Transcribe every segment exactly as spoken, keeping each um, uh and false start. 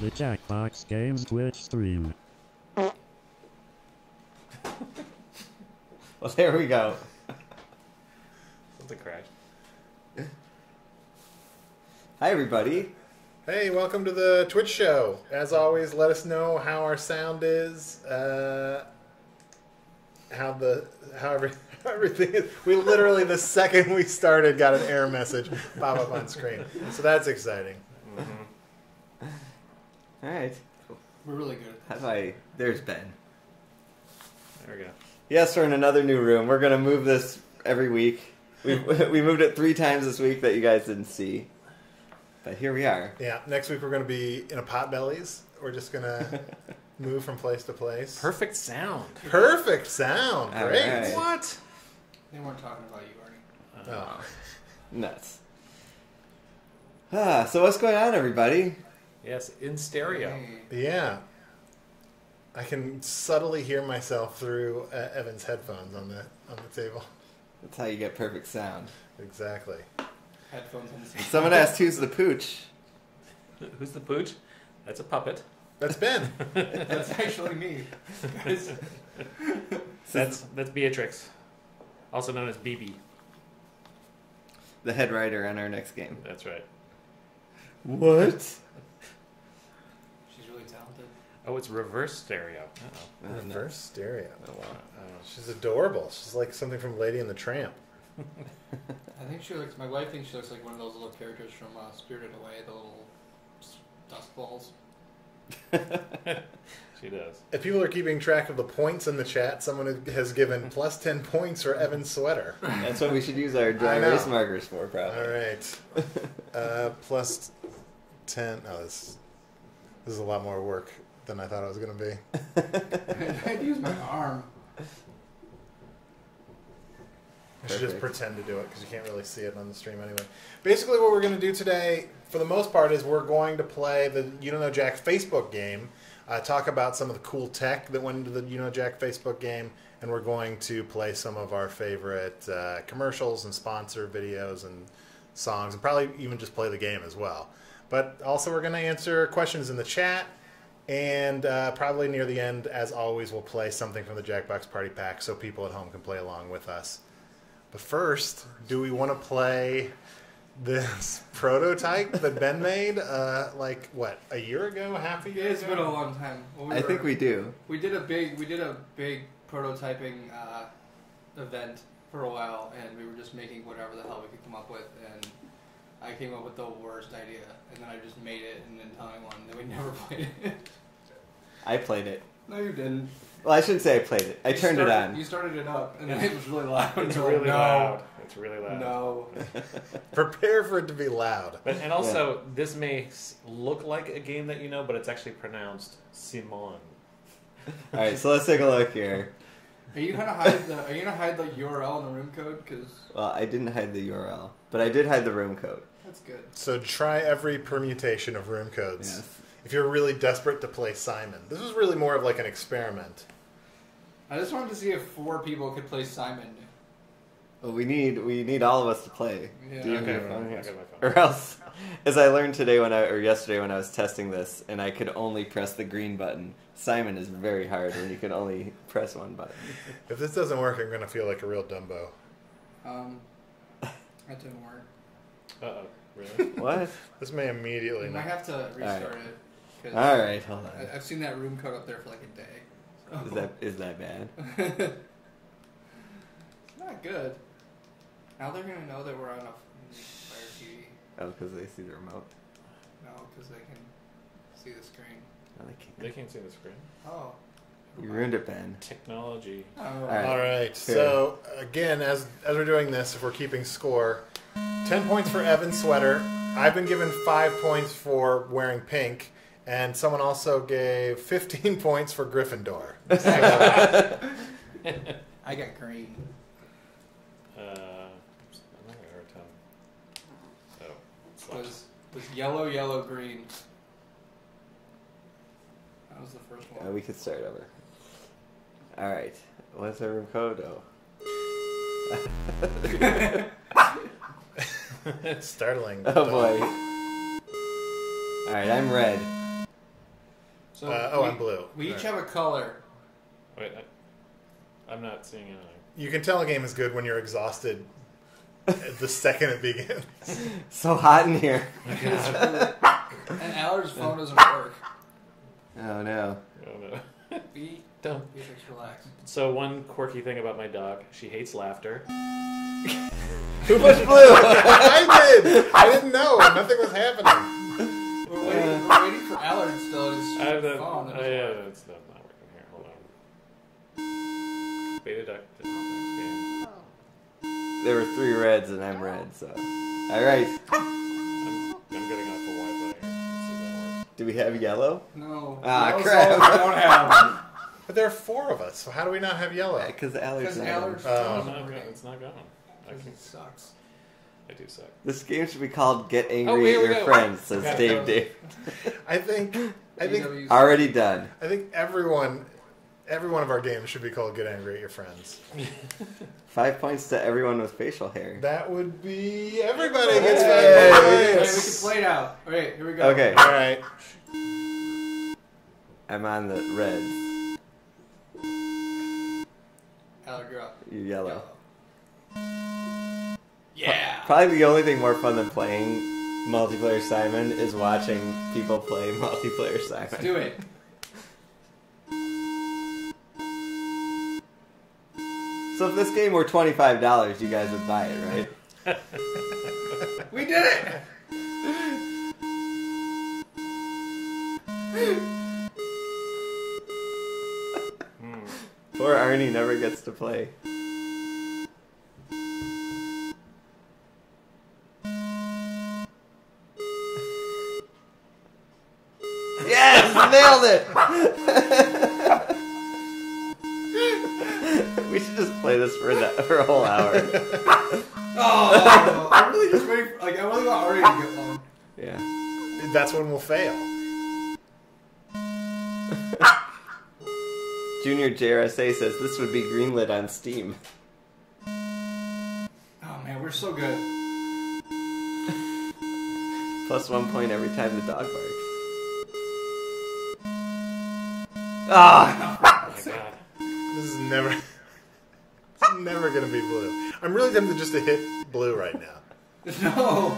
The Jackbox Games Twitch stream. Well, there we go. Something crashed. Hi, everybody. Hey, welcome to the Twitch show. As always, let us know how our sound is, uh, how the how, every, how everything is. We literally, the second we started, got an error message pop up on screen. So that's exciting. Mm-hmm. All right. We're really good at this. How about, there's Ben. There we go. Yes, we're in another new room. We're going to move this every week. We we moved it three times this week that you guys didn't see. But here we are. Yeah, next week we're going to be in a Potbellies. We're just going to move from place to place. Perfect sound. Perfect sound. All Great. Right. What? They weren't talking about you, Arnie. Oh. Nuts. Ah, so what's going on, everybody? Yes, in stereo. Yeah. I can subtly hear myself through uh, Evan's headphones on the on the table. That's how you get perfect sound. Exactly. Headphones on the table. Someone asked, who's the pooch? Who's the pooch? That's a puppet. That's Ben. That's actually me. that's, that's Beatrix, also known as B B. The head writer on our next game. That's right. What? Oh, it's reverse stereo. Uh-oh. Reverse stereo. Oh, wow. Oh. She's adorable. She's like something from Lady and the Tramp. I think she looks, my wife thinks she looks like one of those little characters from uh, Spirited Away, the little dust balls. She does. If people are keeping track of the points in the chat, someone has given plus ten points for Evan's sweater. That's what we should use our dry erase markers for, probably. All right. uh, plus ten. Oh, this, this is a lot more work than I thought I was going to be. I'd use my arm. I should just pretend to do it because you can't really see it on the stream anyway. Basically what we're going to do today, for the most part, is we're going to play the You Don't Know Jack Facebook game, uh, talk about some of the cool tech that went into the You Don't Know Jack Facebook game, and we're going to play some of our favorite uh, commercials and sponsor videos and songs, and probably even just play the game as well. But also we're going to answer questions in the chat. And uh, probably near the end, as always, we'll play something from the Jackbox Party Pack so people at home can play along with us. But first, do we want to play this prototype that Ben made, uh, like, what, a year ago, half a year ago? It's been a long time. Well, we I were, think we do. We did a big, we did a big prototyping uh, event for a while, and we were just making whatever the hell we could come up with, and I came up with the worst idea, and then I just made it, and then Tommy won, and then we never played it. I played it. No, you didn't. Well, I shouldn't say I played it. I you turned started, it on. You started it up, and then it was really loud. It's really no. loud. It's really loud. No. Prepare for it to be loud. But, and also, yeah. This may look like a game that you know, but it's actually pronounced Simon. All right, so let's take a look here. Are you gonna hide the? Are you gonna hide the U R L and the room code? Because well, I didn't hide the U R L, but I did hide the room code. That's good. So try every permutation of room codes. Yes. If you're really desperate to play Simon, this was really more of like an experiment. I just wanted to see if four people could play Simon. Well, we need we need all of us to play. Yeah. Do you okay, have phone? Yeah, I got my phone. Or else, as I learned today when I or yesterday when I was testing this, and I could only press the green button. Simon is very hard when you can only press one button. If this doesn't work, I'm going to feel like a real Dumbo. Um, that didn't work. Uh-oh, really? What? This may immediately not. I have to restart All right. it. 'Cause All right, hold on. I, I've seen that room code up there for like a day. So. Is that is that bad? It's not good. Now they're going to know that we're on a Fire T V. Oh, because they see the remote? No, because they can see the screen. No, they, can't. they can't see the screen. Oh. You ruined it, Ben. Technology. Oh. All right. All right. So, again, as, as we're doing this, if we're keeping score, ten points for Evan's sweater. I've been given five points for wearing pink. And someone also gave fifteen points for Gryffindor. I got green. Uh, I'm having a hard time. So, it was, was yellow, yellow, green. was the first one. Uh, we could start over. All right. What's our room code, though? It's startling. Oh, boy. All right, I'm red. So uh, oh, we, I'm blue. We each right. have a color. Wait, I, I'm not seeing anything. You can tell a game is good when you're exhausted the second it begins. So hot in here. And Allard's phone doesn't work. Oh, no. Oh, no. Be dumb. Beatrix, relax. So one quirky thing about my dog, she hates laughter. Too much blue! I did! I didn't know. Nothing was happening. We're waiting, uh, we're waiting for Allard still his phone. I have that, phone that I, yeah, work. It's not, not working here. Hold on. Beta duck. Oh. There were three reds and I'm red, so. Alright. I'm, I'm getting off the Wi-Fi here. Do we have yellow? No. Ah, Yellow's crap. We don't have. But there are four of us, so how do we not have yellow? Because yeah, Allard's not Allard's um, It's not gone. I think it sucks. I do suck. This game should be called "Get Angry oh, at Your go. Friends," says okay, Dave Daverton. I think, I think already done. I think everyone, every one of our games should be called "Get Angry at Your Friends." Five points to everyone with facial hair. That would be everybody hey. gets five hey. points. Okay, we can play now. All right, here we go. Okay, all right. I'm on the red. Allard, you're up. You yellow. yellow. Yeah. Probably the only thing more fun than playing multiplayer Simon is watching people play multiplayer Simon. Let's do it. So if this game were twenty-five dollars, you guys would buy it, right? We did it! Mm. Poor Arnie never gets to play. Nailed it! We should just play this for the, for a whole hour. Oh, I'm really just waiting for, like, I really want Ari to get one. Yeah. That's when we'll fail. Junior J R S A says this would be greenlit on Steam. Oh man, we're so good. Plus one point every time the dog barks. Oh, oh my god. This is never it's never gonna be blue. I'm really tempted just to hit blue right now. No.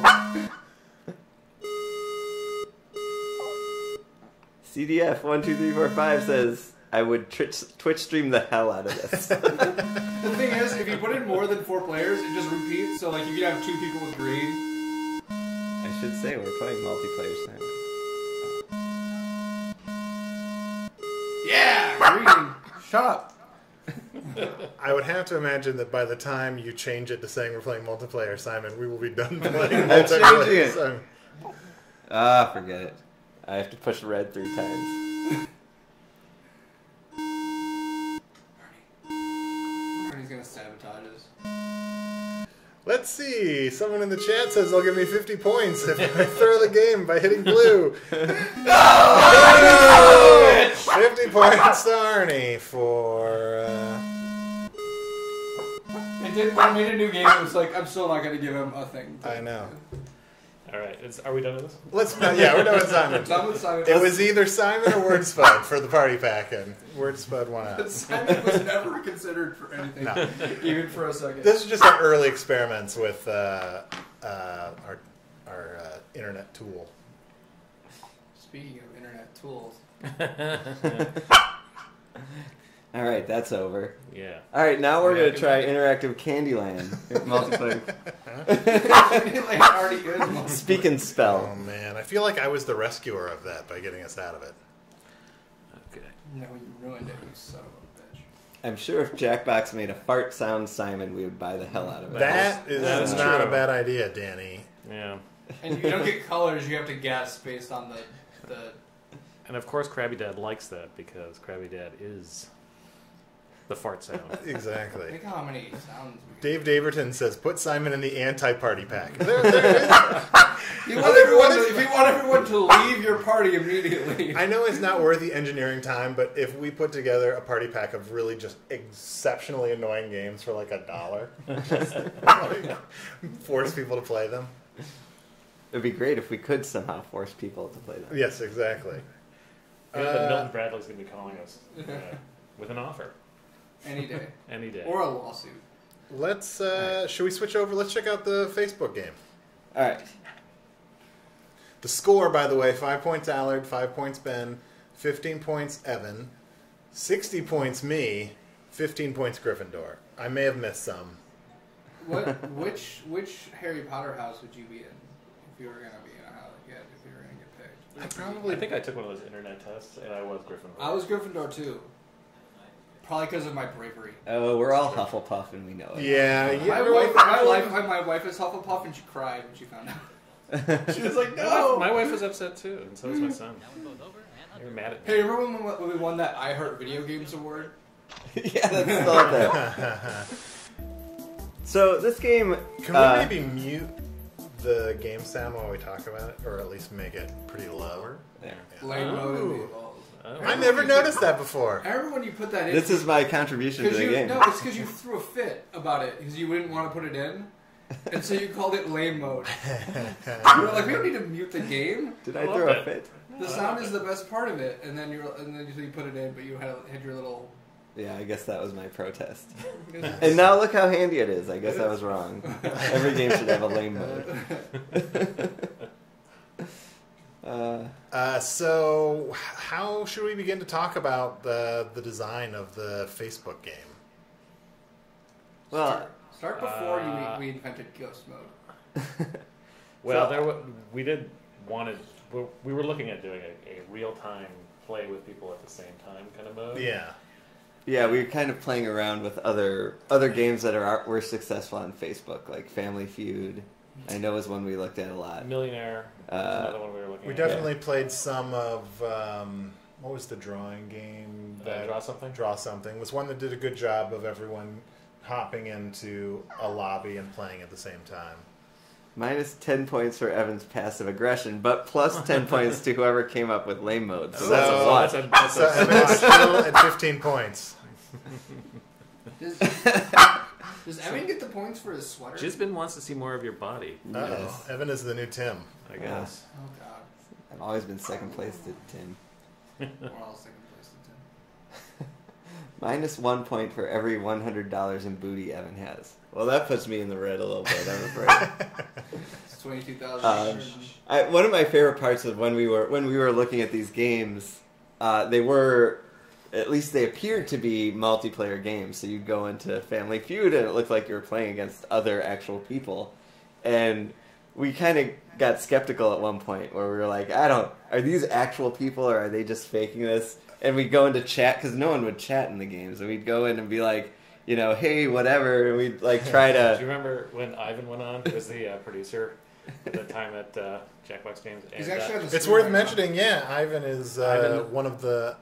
C D F one two three four five says I would twitch, twitch stream the hell out of this. The thing is, if you put in more than four players, it just repeats, so like you could have two people with green. I should say we're playing multiplayer time. Yeah! Green! Shut up! I would have to imagine that by the time you change it to saying we're playing multiplayer, Simon, we will be done playing multiplayer, Simon. Ah, forget it. I have to push red three times. Arnie's gonna sabotage us. Let's see. Someone in the chat says they'll give me fifty points if I throw the game by hitting blue. No! fifty points to Arnie for. Uh... It did, when I made a new game, it was like, I'm still not going to give him a thing. To I know. Alright, are we done with this? Let's, no, yeah, we're done with Simon. Done with Simon. It was either Simon or Wordspud for the party pack, and Wordspud won out. Simon was never considered for anything, no. Even for a second. This is just our early experiments with uh, uh, our, our uh, internet tool. Speaking of internet tools. All right, that's over. Yeah. All right, now we're yeah, gonna try interactive Candyland multiplayer. Candyland already is multiplayer. Speak and spell. Oh man, I feel like I was the rescuer of that by getting us out of it. Okay. No, you ruined it, you son of a bitch. I'm sure if Jackbox made a fart sound, Simon, we would buy the hell out of it. That is, that is not true. A bad idea, Danny. Yeah. And you don't get colors; you have to guess based on the the. And of course, Krabby Dad likes that because Krabby Dad is the fart sound. Exactly. Think how many sounds. Dave Daverton says, "Put Simon in the anti-party pack." There, there it is. You want everyone to, if you want everyone to leave your party immediately. I know it's not worth the engineering time, but if we put together a party pack of really just exceptionally annoying games for like a dollar, just like force people to play them. It'd be great if we could somehow force people to play them. Yes, exactly. Yeah, uh, Milton Bradley's going to be calling us uh, with an offer. Any day. Any day. Or a lawsuit. Let's, uh, right. should we switch over? Let's check out the Facebook game. All right. The score, by the way, five points Allard, five points Ben, fifteen points Evan, sixty points me, fifteen points Gryffindor. I may have missed some. What? Which which Harry Potter house would you be in if you were going to be in a house? Yeah, if you were going to get picked. I probably. I think I took one of those internet tests, and I was Gryffindor. I was Gryffindor too. Probably because of my bravery. Oh, we're all Hufflepuff, and we know it. Yeah, yeah. My wife, my wife, my wife is Hufflepuff, and she cried when she found out. She was like, no! My wife was upset too, and so was my son. They were mad at me. Hey, remember when we won that I Heart Video Games Award? Yeah, that's still out there. So, this game... Can uh, we maybe mute the game sound while we talk about it? Or at least make it pretty low? There. Yeah. Like, oh. Oh. I never noticed that before. I remember when you put that in. This is my contribution to the you, game. No, it's because you threw a fit about it, because you wouldn't want to put it in. And so you called it lame mode. You were like, we don't need to mute the game. Did I, I throw a fit? The sound is the best part of it, and then you and then you put it in, but you had, had your little. Yeah, I guess that was my protest. And now look how handy it is. I guess I was wrong. Every game should have a lame mode. uh, uh, so, how should we begin to talk about the the design of the Facebook game? Well. Start before uh, you, we invented ghost mode. Well, so, there w we did wanted we were looking at doing a, a real time play with people at the same time kind of mode. Yeah, yeah, we were kind of playing around with other other games that are were successful on Facebook, like Family Feud. I know is one we looked at a lot. Millionaire, uh, was another one we were looking. We at. definitely yeah. played some of. Um, what was the drawing game? That, uh, draw something. Draw something was one that did a good job of everyone hopping into a lobby and playing at the same time. Minus ten points for Evan's passive aggression, but plus ten points to whoever came up with lame mode. So, so that's a lot. So Evan is still at fifteen points. Does, does Evan get the points for his sweater? Jizbin wants to see more of your body. Uh-oh. Yes. Evan is the new Tim, I guess. Oh, oh God. I've always been second place to Tim. We're all second. Minus one point for every one hundred dollars in booty Evan has. Well, that puts me in the red a little bit, I'm afraid. It's twenty-two thousand dollars. Um, one of my favorite parts of when we were when we were looking at these games, uh, they were, at least they appeared to be multiplayer games. So you'd go into Family Feud and it looked like you were playing against other actual people. And we kind of got skeptical at one point where we were like, I don't, are these actual people or are they just faking this? And we'd go into chat, because no one would chat in the games. And we'd go in and be like, you know, hey, whatever. And we'd, like, try to... Do you remember when Ivan went on? He was the uh, producer at the time at uh, Jackbox Games. And, He's actually uh, on the it's worth right mentioning, now. yeah, Ivan is uh, Ivan... one of the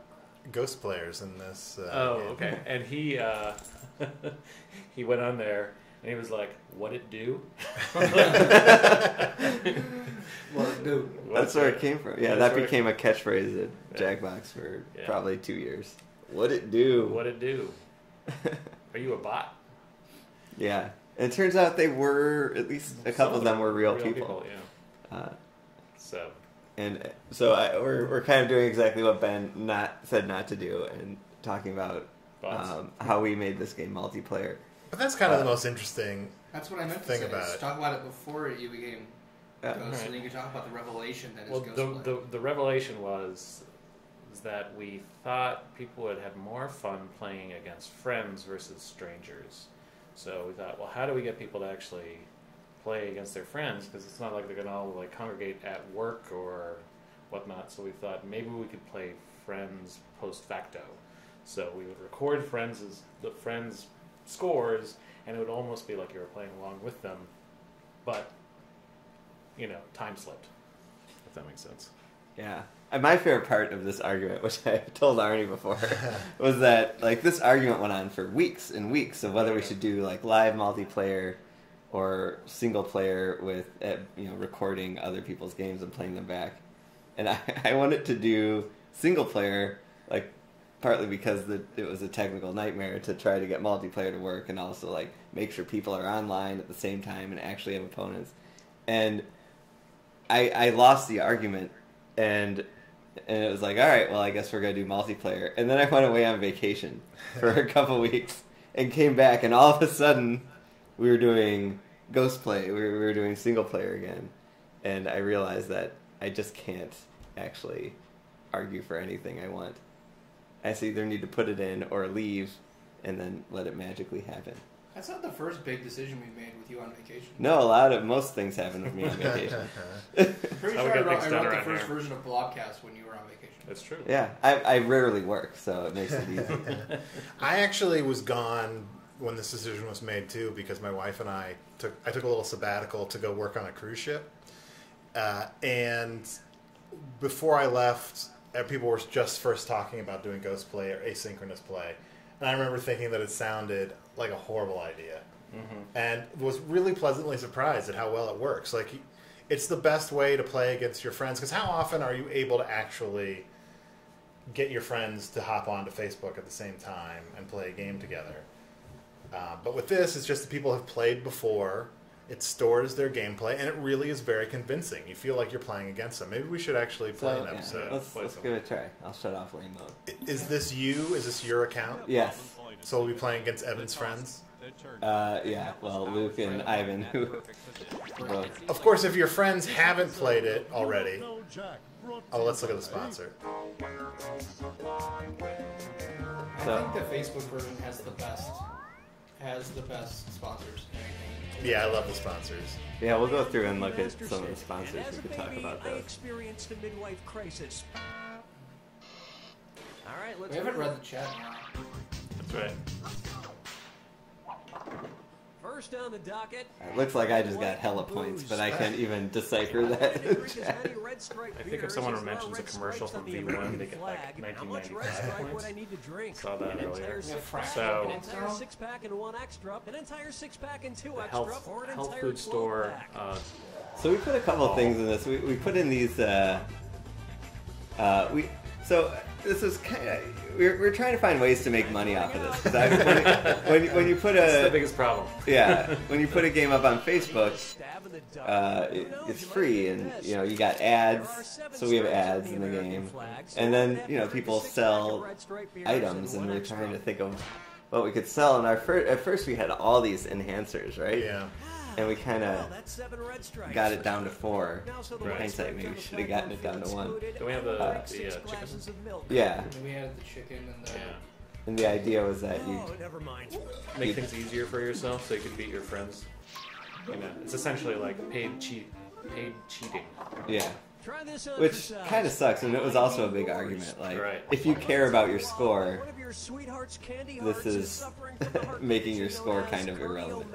ghost players in this. Uh, oh, game. okay. And he, uh, he went on there, and he was like, what it do? What it do? That's where it came from. Yeah, that became a catchphrase at Jackbox for probably two years. What it do? What it do? Are you a bot? Yeah. And it turns out they were, at least a couple of them were real people. Yeah. Uh, so. And so I, we're, we're kind of doing exactly what Ben not said not to do and talking about um, how we made this game multiplayer. But that's kind of uh, the most interesting. That's what I meant to say. About it. Talk about it before you became uh, ghost, right. and then you can talk about the revelation that well, is ghost. The, the the revelation was is that we thought people would have more fun playing against friends versus strangers. So we thought, well, how do we get people to actually play against their friends? Because it's not like they're going to all like congregate at work or whatnot. So we thought maybe we could play friends post facto. So we would record friends as the friends. Scores, and it would almost be like you were playing along with them, but, you know, time slipped, if that makes sense. Yeah. And my favorite part of this argument, which I told Arnie before, was that, like, this argument went on for weeks and weeks of whether we should do, like, live multiplayer or single player with, you know, recording other people's games and playing them back. And I, I wanted to do single player, like, partly because the, it was a technical nightmare to try to get multiplayer to work and also, like, make sure people are online at the same time and actually have opponents. And I, I lost the argument, and and it was like, all right, well, I guess we're going to do multiplayer. And then I went away on vacation for a couple weeks and came back, and all of a sudden we were doing ghost play. We were, we were doing single player again. And I realized that I just can't actually argue for anything I want. I either need to put it in or leave and then let it magically happen. That's not the first big decision we've made with you on vacation. No, a lot of most things happen with me on vacation. I'm pretty sure I wrote, I wrote the first version of Blockcast when you were on vacation. That's true. Yeah, I, I rarely work, so it makes it easy. I actually was gone when this decision was made, too, because my wife and I took, I took a little sabbatical to go work on a cruise ship. Uh, and before I left, people were just first talking about doing ghost play or asynchronous play. And I remember thinking that it sounded like a horrible idea. Mm-hmm. And was really pleasantly surprised at how well it works. Like, it's the best way to play against your friends. Because how often are you able to actually get your friends to hop onto Facebook at the same time and play a game together? Uh, but with this, it's just that people have played before. It stores their gameplay, and it really is very convincing. You feel like you're playing against them. Maybe we should actually play so, an episode. Yeah, let's, let's give it a try. I'll shut off lane mode. Is this you? Is this your account? Yes. So we'll be playing against Evan's friends? Uh, yeah. Well, Luke and Ivan. Who both. Of course, if your friends haven't played it already. Oh, let's look at the sponsor. So. I think the Facebook version has the best, has the best sponsors. Yeah, I love the sponsors. Yeah, we'll go through and look at some of the sponsors. We could talk about those. I experienced a midlife crisis. All right, let's. We haven't read the chat. That's right. First on the docket. It looks like I just got hella points, but I can't even decipher that. I think if someone mentions a commercial from V one, they get like nineteen ninety-five points. Saw that earlier. So, an entire six pack and one extra, an entire six pack and two extra, or an entire health food store. Uh, so we put a couple oh. things in this. We we put in these. Uh, uh, we so. This is kind of, we're, we're trying to find ways to make money off of this. 'Cause I, when, when, you, when you put a, that's the biggest problem. Yeah, when you put a game up on Facebook, uh, it, it's free, and you know you got ads, so we have ads in the game, and then you know people sell items, and we're trying to think of what we could sell. And our fir at first we had all these enhancers, right? Yeah. And we kind of got it down to four. In right. hindsight, maybe we should have gotten it down to one. Then we have the, uh, the uh, chicken. Yeah. And we had the chicken and the... Yeah. And the idea was that you... Never mind. Make things easier for yourself so you can beat your friends. You know, it's essentially like paid, cheat, paid cheating. Yeah. Which kind of sucks, and it was also a big argument. Like, right. if you care about your score, this is making your score kind of irrelevant.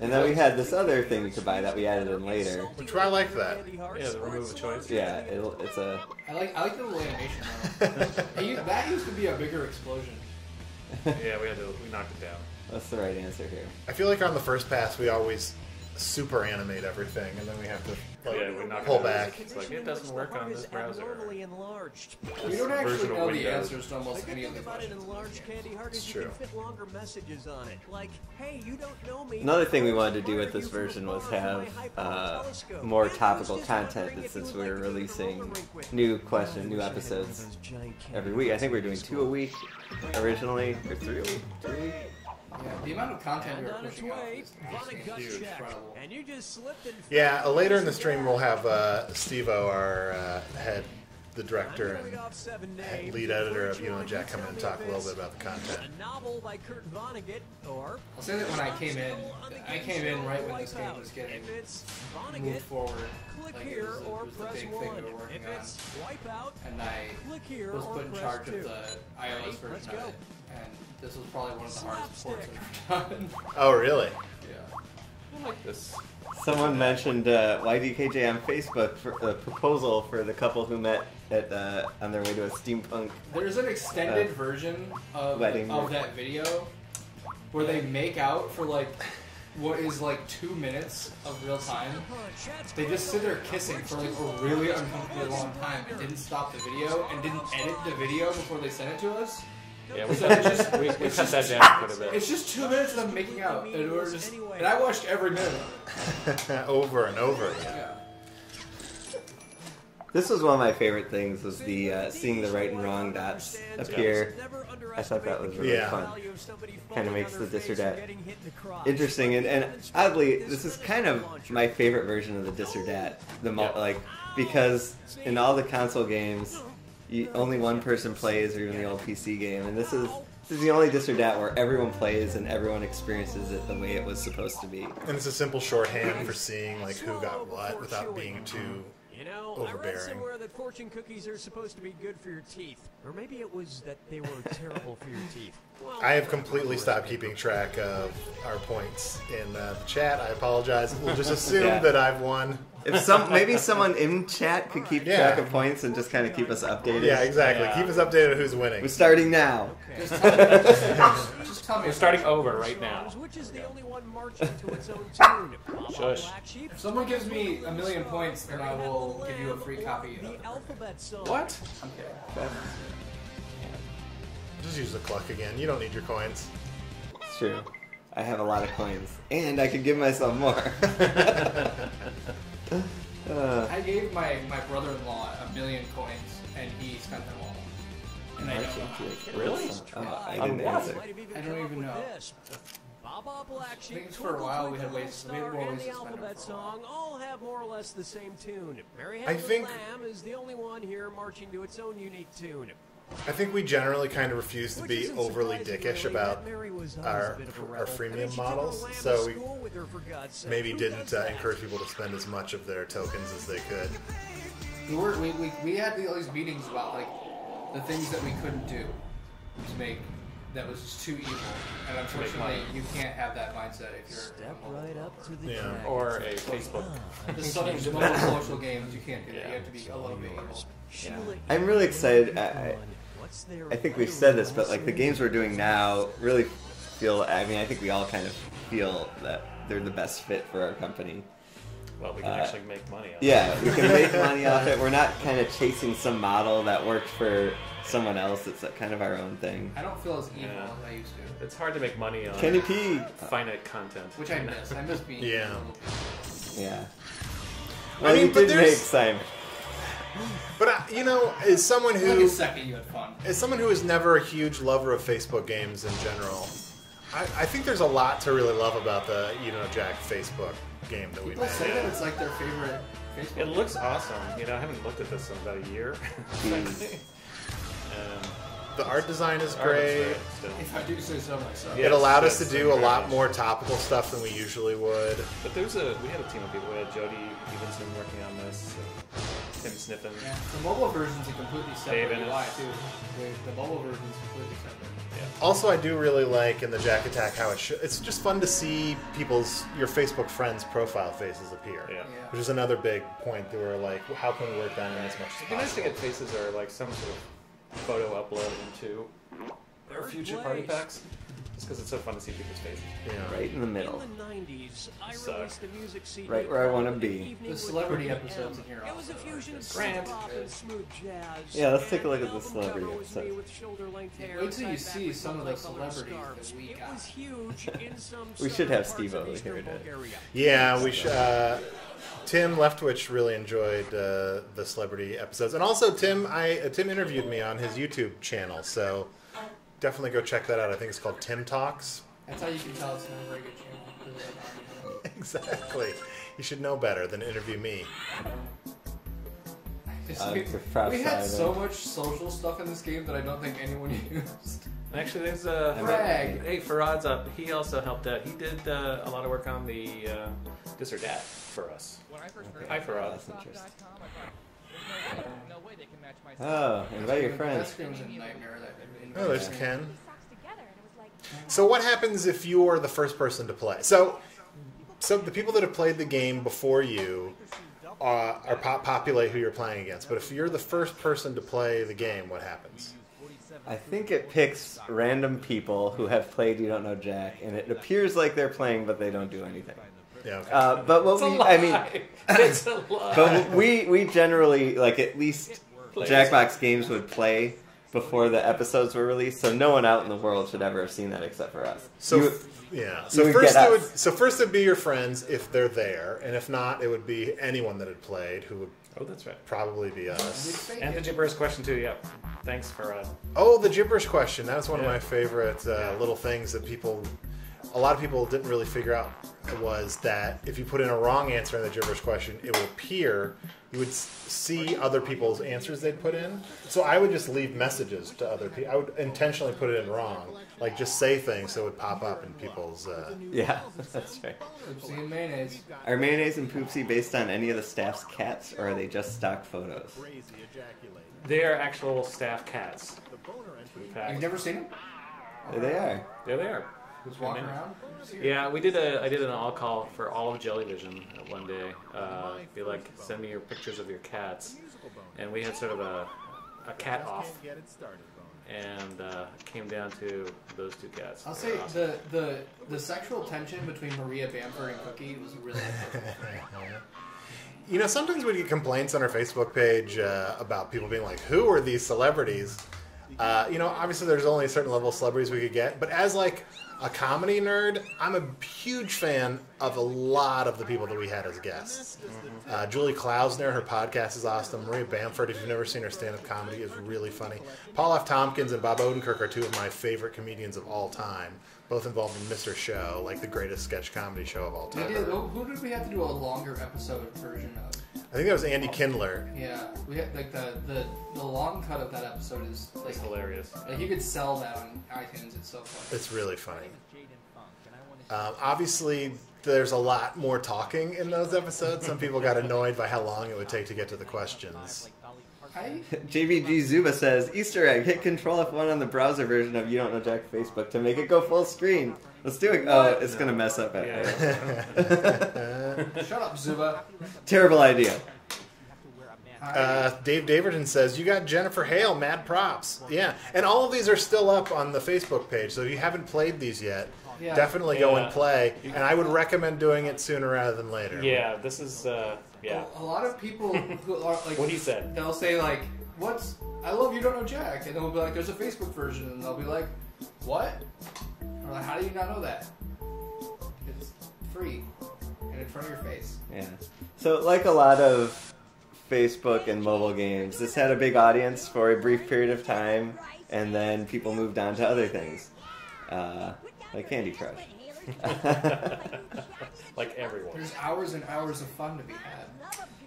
And then we had this other thing we could buy that we added in later. Which I like that. Yeah, the remove the choice. Yeah, it'll, it's a. I like I like the little animation. That used to be a bigger explosion. Yeah, we had to we knocked it down. That's the right answer here. I feel like on the first pass we always super animate everything, and then we have to like, yeah, we're not pull back. It's like, it doesn't work on this browser. We don't actually know the answers to almost any of the questions. It's true. Another thing we wanted to do with this version was have uh, more topical content, since we're releasing new questions, new episodes every week. I think we're doing two a week originally, or three a week. Three a week. Yeah, the amount of content we were pushing out is huge. And you just slipped in. Yeah, later in the stream we'll have uh, Steve-O, our uh, head, the director and head lead editor of You Don't Know Jack, come in and talk a little bit about the content. I'll say that when I came in, I came in right when this game was getting moved forward. Like it was, it was the big thing we were working on, and I was put in charge of the iOS version of it. And this was probably one of the hardest ports I've done. Oh, really? Yeah. I like this. Someone mentioned uh, Y D K J on Facebook for a proposal for the couple who met at uh, on their way to a steampunk. There's an extended uh, version of, of that video where they make out for like what is like two minutes of real time. They just sit there kissing for like a really uncomfortably long time and didn't stop the video and didn't edit the video before they sent it to us. Yeah, we, so cut, just, we, we cut that down quite a bit. It's just two minutes of them making out, and, we're just, and I watched every minute of it. Over and over again. Yeah. This was one of my favorite things, was the uh, seeing the right and wrong dots appear. Yeah. I thought that was really yeah. fun. Kind of makes the diss or dat interesting, and, and oddly, this is kind of my favorite version of the diss or dat. The yeah. like, because in all the console games, you, only one person plays, or even the old P C game, and this is this is the only diss or dat where everyone plays and everyone experiences it the way it was supposed to be. And it's a simple shorthand for seeing like who got what without being too. You know, I read somewhere that fortune cookies are supposed to be good for your teeth. Or maybe it was that they were terrible for your teeth. Well, I have completely stopped keeping track of our points in uh, the chat. I apologize. We'll just assume yeah. that I've won. If some, Maybe someone in chat could keep yeah. track of points and just kind of keep us updated. Yeah, exactly. Yeah. Keep us updated on who's winning. We're starting now. Okay. Just tell me, just, just tell me We're starting over right now. Which is the only one marching to its own tune. Shush. If someone gives me a million points, then I will give you a free copy of the alphabet song. What? I'm kidding. Just use the cluck again. You don't need your coins. It's true. I have a lot of coins. And I could give myself more. Uh, I gave my, my brother-in-law a million coins, and he spent them all. And I don't know. Really? Uh, I didn't answer. I don't even know. I think for a while we had ways to alphabet song all have more or less the same tune. Mary I think Lamb is the only one here marching to its own unique tune. I think we generally kind of refuse to be overly dickish about our, our freemium models, so we maybe didn't uh, encourage people to spend as much of their tokens as they could. We, were, we, we, we had all these meetings about like the things that we couldn't do to make that was just too evil, and unfortunately you can't have that mindset if you're Step right up to the yeah. or a Facebook. There's something social games you can't do. Yeah. You have to be a little bit evil. Yeah. I'm really excited. I, I think we've said this, but like the games we're doing now really feel, I mean, I think we all kind of feel that they're the best fit for our company. Well, we can uh, actually make money off yeah, it. Yeah, we can make money off it. We're not kind of chasing some model that worked for someone else. It's like kind of our own thing. I don't feel as evil yeah. as I used to. It's hard to make money on Kenny P. finite content. Which I miss. I miss being yeah. Yeah. Well, I mean, you did make Simon. But I, you know, as someone who like a second you had fun. As someone who is never a huge lover of Facebook games in general, I, I think there's a lot to really love about the You Don't Know Jack Facebook game that we made. People say that it's like their favorite Facebook game. It looks awesome. You know, I haven't looked at this in about a year. um, the art design is great. Right, so. If I do say so myself. It allowed us to do a lot more topical stuff than we usually would. But there's a we had a team of people. We had Jody Evenson working on this. So. Tim Sniffin. Yeah. The mobile version's a completely separate U I too. The mobile version's completely separate. Yeah. Also, I do really like in the Jack Attack how it sh it's just fun to see people's your Facebook friends' profile faces appear. Yeah. Yeah. Which is another big point that we're like, how can we work on it as much as possible? Nice to get faces or like some sort of photo upload into or future party packs. Just because it's so fun to see people's faces. Yeah. Right in the middle. In the nineties, I released the music C D right where I want to be. The celebrity episodes in here. It was a fusion of pop and smooth jazz. Yeah, let's take a look at the celebrity episode. Wait till you see some of the celebrities that we got. It was huge in some we should have Steve-O here today. Yeah, we should. Uh, Tim Leftwich really enjoyed uh, the celebrity episodes, and also Tim. I uh, Tim interviewed me on his YouTube channel, so. Definitely go check that out. I think it's called Tim Talks. That's how you can tell it's not a very good channel. Exactly. You should know better than interview me. Uh, we, we had so much social stuff in this game that I don't think anyone used. Actually, there's a... Frag. Hey, Farhad's up. He also helped out. He did uh, a lot of work on the uh, Diss or Dat for us. When I first okay. Hi, Farhad. That's interesting. Oh, invite your friends. Oh, there's Ken. So what happens if you are the first person to play? So, so the people that have played the game before you are, are pop populate who you're playing against. But if you're the first person to play the game, what happens? I think it picks random people who have played You Don't Know Jack, and it appears like they're playing, but they don't do anything. Yeah, okay. uh, but what it's we, a lie. I mean, it's a lie. But we we generally, like, at least Jackbox Games would play before the episodes were released, so no one out in the world should ever have seen that except for us. So you, yeah, so first it would so first it'd be your friends if they're there, and if not, it would be anyone that had played who would. Oh, that's right. Probably be us. And the gibberish question too. Yep. Thanks for. Uh, oh, the gibberish question. That's one yeah. of my favorite uh, yeah. little things that people, a lot of people didn't really figure out, was that if you put in a wrong answer in the gibberish question, it will appear. You would see other people's answers they'd put in. So I would just leave messages to other people. I would intentionally put it in wrong. Like, just say things so it would pop up in people's... Uh... Yeah, that's right. Poopsie and Mayonnaise. Are Mayonnaise and Poopsie based on any of the staff's cats, or are they just stock photos? They are actual staff cats. You've never seen them? There they are. There they are. Just walking around? Yeah, we did a. I did an all call for all of Jellyvision one day. Uh, be like, send me your pictures of your cats, and we had sort of a, a cat off, and uh, came down to those two cats. I'll say awesome. the the the sexual tension between Maria Bamford and Cookie was really. You know, sometimes we get complaints on our Facebook page uh, about people being like, "Who are these celebrities?" Uh, you know, obviously there's only a certain level of celebrities we could get, but as like. A comedy nerd, I'm a huge fan of a lot of the people that we had as guests. Mm-hmm. uh, Julie Klausner, her podcast is awesome. Maria Bamford, if you've never seen her stand-up comedy, is really funny. Paul F. Tompkins and Bob Odenkirk are two of my favorite comedians of all time, both involved in Mister Show, like the greatest sketch comedy show of all time. Did, who did we have to do a longer episode version of? I think that was Andy Kindler. Yeah, we had, like the, the the long cut of that episode is like it's hilarious. Like, you could sell that on iTunes. It's so funny. It's really funny. Um, obviously, there's a lot more talking in those episodes. Some people got annoyed by how long it would take to get to the questions. J V G Zuba says, Easter egg, hit Control F one on the browser version of You Don't Know Jack Facebook to make it go full screen. Let's do it. Oh, it's going to mess up. At yeah. Shut up, Zuba. Terrible idea. Uh, Dave Daverton says, you got Jennifer Hale, mad props. Yeah, and all of these are still up on the Facebook page, so if you haven't played these yet, yeah. definitely yeah. go and play. And I would recommend doing it sooner rather than later. Yeah, this is... Uh... Yeah. A lot of people who are like, what he said. They'll say like, "What's I love You Don't Know Jack," and they'll be like, "There's a Facebook version," and they'll be like, "What?" And we're like, "How do you not know that? It's free and in front of your face." Yeah. So like a lot of Facebook and mobile games, this had a big audience for a brief period of time, and then people moved on to other things, uh, like Candy Crush. Like everyone. There's hours and hours of fun to be had.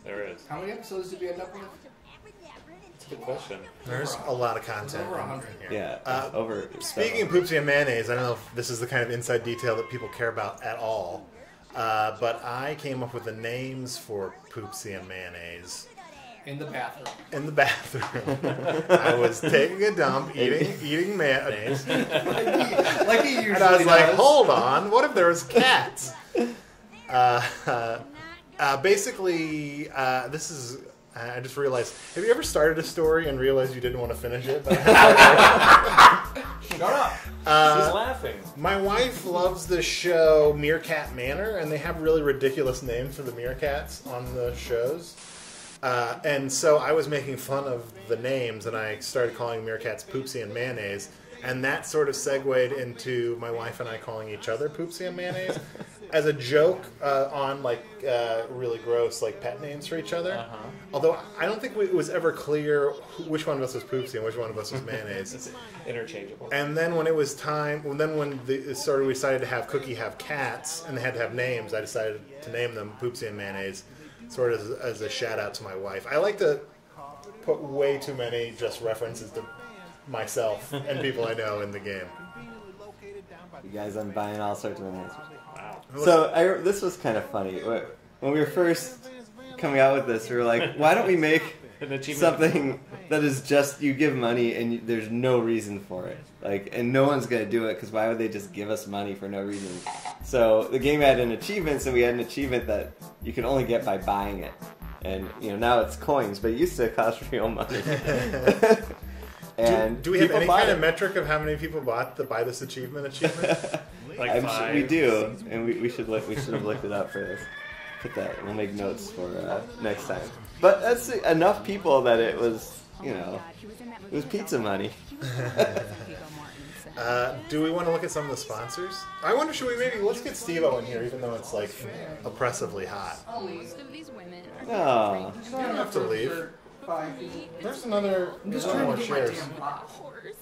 There is. How many episodes did we end up with? That's a good question. There's a lot of content. Over one hundred here. Yeah. Uh, over speaking of Poopsie and Mayonnaise, I don't know if this is the kind of inside detail that people care about at all, uh, but I came up with the names for Poopsie and Mayonnaise. In the bathroom. In the bathroom. I was taking a dump, eating eating mayonnaise. Like he usually does. And I was like, hold on, what if there was cats? Uh, uh, basically, uh, this is, I just realized, have you ever started a story and realized you didn't want to finish it? But shut up. Uh, She's laughing. My wife loves the show Meerkat Manor, and they have really ridiculous names for the meerkats on the shows. Uh, and so I was making fun of the names, and I started calling meerkats Poopsie and Mayonnaise, and that sort of segued into my wife and I calling each other Poopsie and Mayonnaise as a joke uh, on like uh, really gross like pet names for each other. Uh-huh. Although I don't think it was ever clear which one of us was Poopsie and which one of us was Mayonnaise. It's interchangeable. And then when it was time, well, then when the, it started, we decided to have Cookie have cats, and they had to have names. I decided to name them Poopsie and Mayonnaise. Sort of as a shout out to my wife. I like to put way too many just references to myself and people I know in the game. You guys, I'm buying all sorts of answers. Wow. So I, this was kind of funny. When we were first coming out with this, we were like, why don't we make something that is just you give money and you, there's no reason for it. Like, and no one's going to do it because why would they just give us money for no reason? So the game had an achievement, so we had an achievement that you could only get by buying it. And, you know, now it's coins, but it used to cost real money. And do, do we have any kind it. of metric of how many people bought the Buy This Achievement achievement? like I'm five. Sure we do, and we, we should look, we should have looked it up for this. Put that. We'll make notes for uh, next time. But that's enough people that it was, you know, it was pizza money. Uh, do we want to look at some of the sponsors? I wonder, should we maybe, let's get Steve-O in here, even though it's like oppressively hot. Most of these women are no. You don't have to leave. There's another, I'm just trying to get my damn horse.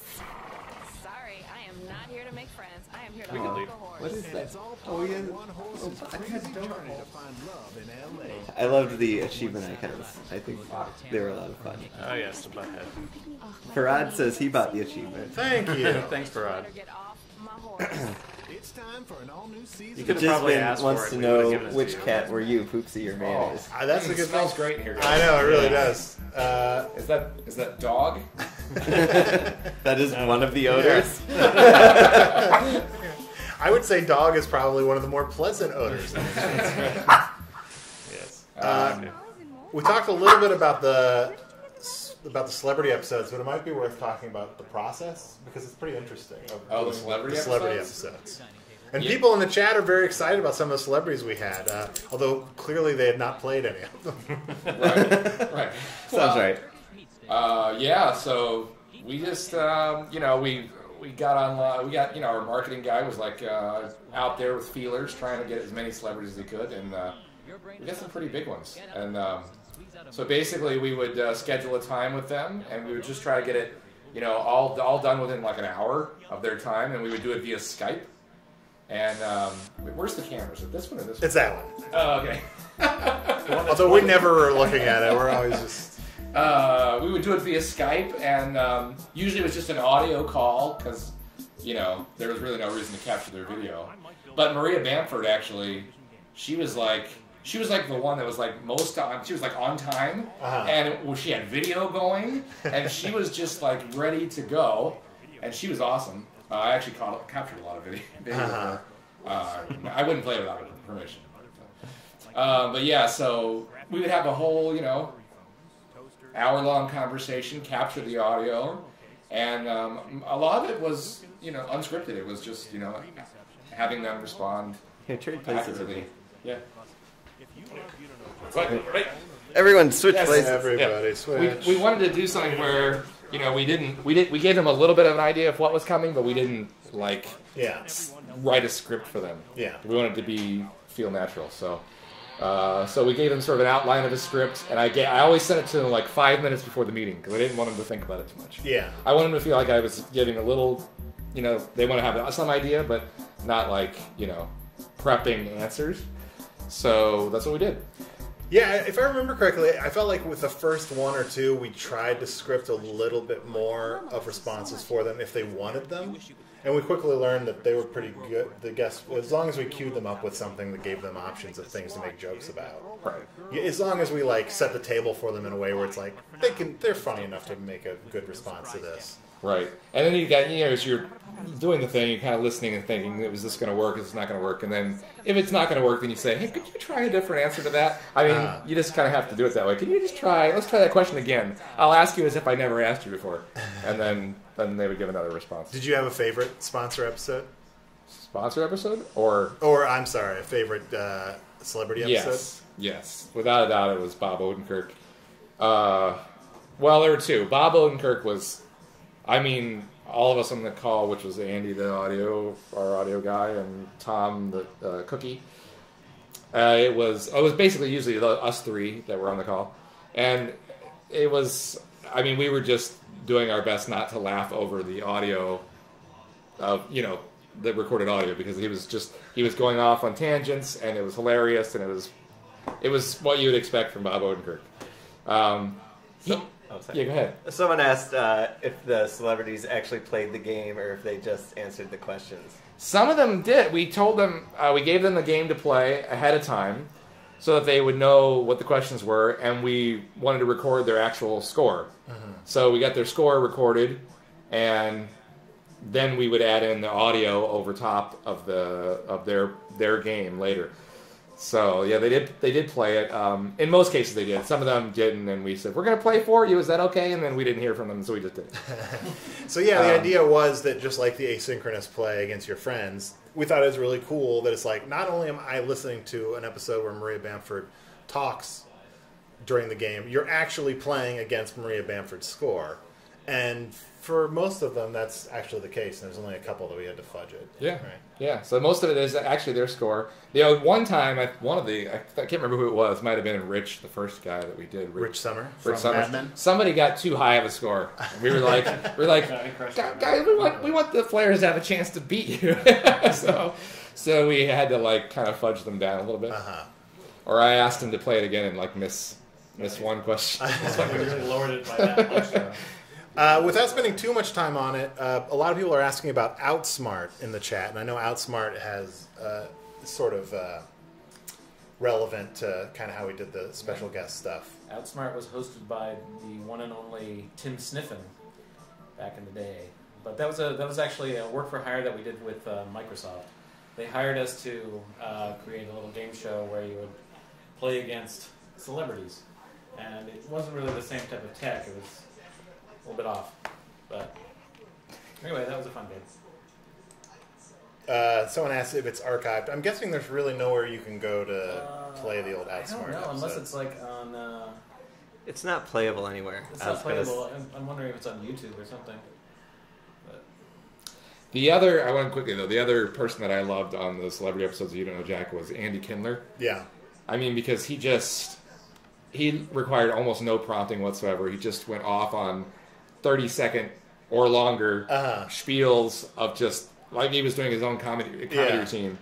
Sorry, I am not here to make friends. I am here to walk a horse. What is that? Oh, yeah. Oh, I loved the achievement icons. I think they were a lot of fun. Oh, yes, the butthead. Farhad says he bought the achievement. Thank you. Thanks, Farhad. You could just been wants to know which cat were you, Poopsie or Mayonnaise. Oh, that's a good thing. Smells great here. I know, it really does. Uh, is that is that dog? That is one of the odors. Yeah. I would say dog is probably one of the more pleasant odors. Yes. Uh, we talked a little bit about the about the celebrity episodes, but it might be worth talking about the process because it's pretty interesting. Oh, the celebrity the celebrity episodes. episodes. And yeah. people in the chat are very excited about some of the celebrities we had, uh, although clearly they had not played any of them. Right, right. Sounds right. Uh, yeah, so we just, um, you know, we we got online. We got, you know, our marketing guy was like uh, out there with feelers, trying to get as many celebrities as he could, and uh, we got some pretty big ones. And um, so basically, we would uh, schedule a time with them, and we would just try to get it, you know, all all done within like an hour of their time, and we would do it via Skype. And um, wait, where's the camera? Is it this one or this one? It's that one. Oh, okay. Although we never are looking at it. We're always just... Uh, we would do it via Skype, and um, usually it was just an audio call because, you know, there was really no reason to capture their video. But Maria Bamford, actually, she was like... She was like the one that was like most on, she was like on time, uh-huh. and well, she had video going, and she was just like ready to go, and she was awesome. Uh, I actually caught, captured a lot of video. video uh-huh. uh, I wouldn't play without permission. Uh, but yeah, so we would have a whole, you know, hour-long conversation, capture the audio, and um, a lot of it was, you know, unscripted. It was just, you know, having them respond yeah, trade places actively. Yeah. Right, right. Everyone switch yes, places. Everybody yeah. switch. We, we wanted to do something where... You know, we didn't. We did. We gave them a little bit of an idea of what was coming, but we didn't like yeah. s write a script for them. Yeah, we wanted it to be feel natural. So, uh, so we gave them sort of an outline of a script, and I gave, I always sent it to them like five minutes before the meeting because I didn't want them to think about it too much. Yeah, I wanted them to feel like I was giving a little. You know, they want to have some idea, but not like you know, prepping answers. So that's what we did. Yeah, if I remember correctly, I felt like with the first one or two, we tried to script a little bit more of responses for them if they wanted them, and we quickly learned that they were pretty good. The guests, as long as we queued them up with something that gave them options of things to make jokes about, right? As long as we like set the table for them in a way where it's like they can, they're funny enough to make a good response to this, right? And then you got, you know, as you're doing the thing, you're kind of listening and thinking, "Is this going to work? Is this not going to work?" And then. If it's not going to work, then you say, hey, could you try a different answer to that? I mean, uh, you just kind of have to do it that way. Can you just try, let's try that question again. I'll ask you as if I never asked you before. And then, then they would give another response. Did you have a favorite sponsor episode? Sponsor episode? Or, or I'm sorry, a favorite uh, celebrity episode? Yes, yes. Without a doubt, it was Bob Odenkirk. Uh, well, there were two. Bob Odenkirk was, I mean... all of us on the call, which was Andy, the audio, our audio guy, and Tom, the uh, Cookie. Uh, it was, it was basically usually the, us three that were on the call, and it was. I mean, we were just doing our best not to laugh over the audio, of you know, the recorded audio because he was just he was going off on tangents, and it was hilarious, and it was, it was what you would expect from Bob Odenkirk. Um, so, Oh, yeah, go ahead. Someone asked uh, if the celebrities actually played the game or if they just answered the questions. Some of them did. We told them, uh, we gave them the game to play ahead of time so that they would know what the questions were, and we wanted to record their actual score. Mm-hmm. So we got their score recorded, and then we would add in the audio over top of the of their their game later. So yeah, they did. They did play it. Um, in most cases, they did. Some of them didn't, and we said, "We're going to play for you. Is that okay?" And then we didn't hear from them, so we just did. So yeah, the um, idea was that just like the asynchronous play against your friends, we thought it was really cool that it's like not only am I listening to an episode where Maria Bamford talks during the game, you're actually playing against Maria Bamford's score, and for most of them, that's actually the case. And there's only a couple that we had to fudge it. Yeah, right? Yeah. So most of it is actually their score. You know, one time, I, one of the I, I can't remember who it was. Might have been Rich, the first guy that we did. Rich, Rich Summer. Rich Summer. Somebody got too high of a score. We were like, we we're like, guys, we want we want the Flares to have a chance to beat you. so, so we had to like kind of fudge them down a little bit. Uh huh. Or I asked them to play it again and like miss miss one question. We really lowered it by that much. So. Uh, without spending too much time on it, uh, a lot of people are asking about Outsmart in the chat, and I know Outsmart has uh, sort of uh, relevant to kind of how we did the special guest stuff. Outsmart was hosted by the one and only Tim Sniffen back in the day, but that was a that was actually a work for hire that we did with uh, Microsoft. They hired us to uh, create a little game show where you would play against celebrities, and it wasn't really the same type of tech. It was a little bit off, but anyway, that was a fun game. Uh, someone asked if it's archived. I'm guessing there's really nowhere you can go to uh, play the old Outsmart. I don't know, episodes. Unless it's like on... Uh, it's not playable anywhere. It's not playable. I'm, I'm wondering if it's on YouTube or something. But. The other, I went quickly though, the other person that I loved on the celebrity episodes of You Don't Know Jack was Andy Kindler. Yeah. I mean, because he just, he required almost no prompting whatsoever. He just went off on thirty second or longer uh-huh. spiels of just like he was doing his own comedy comedy yeah. routine.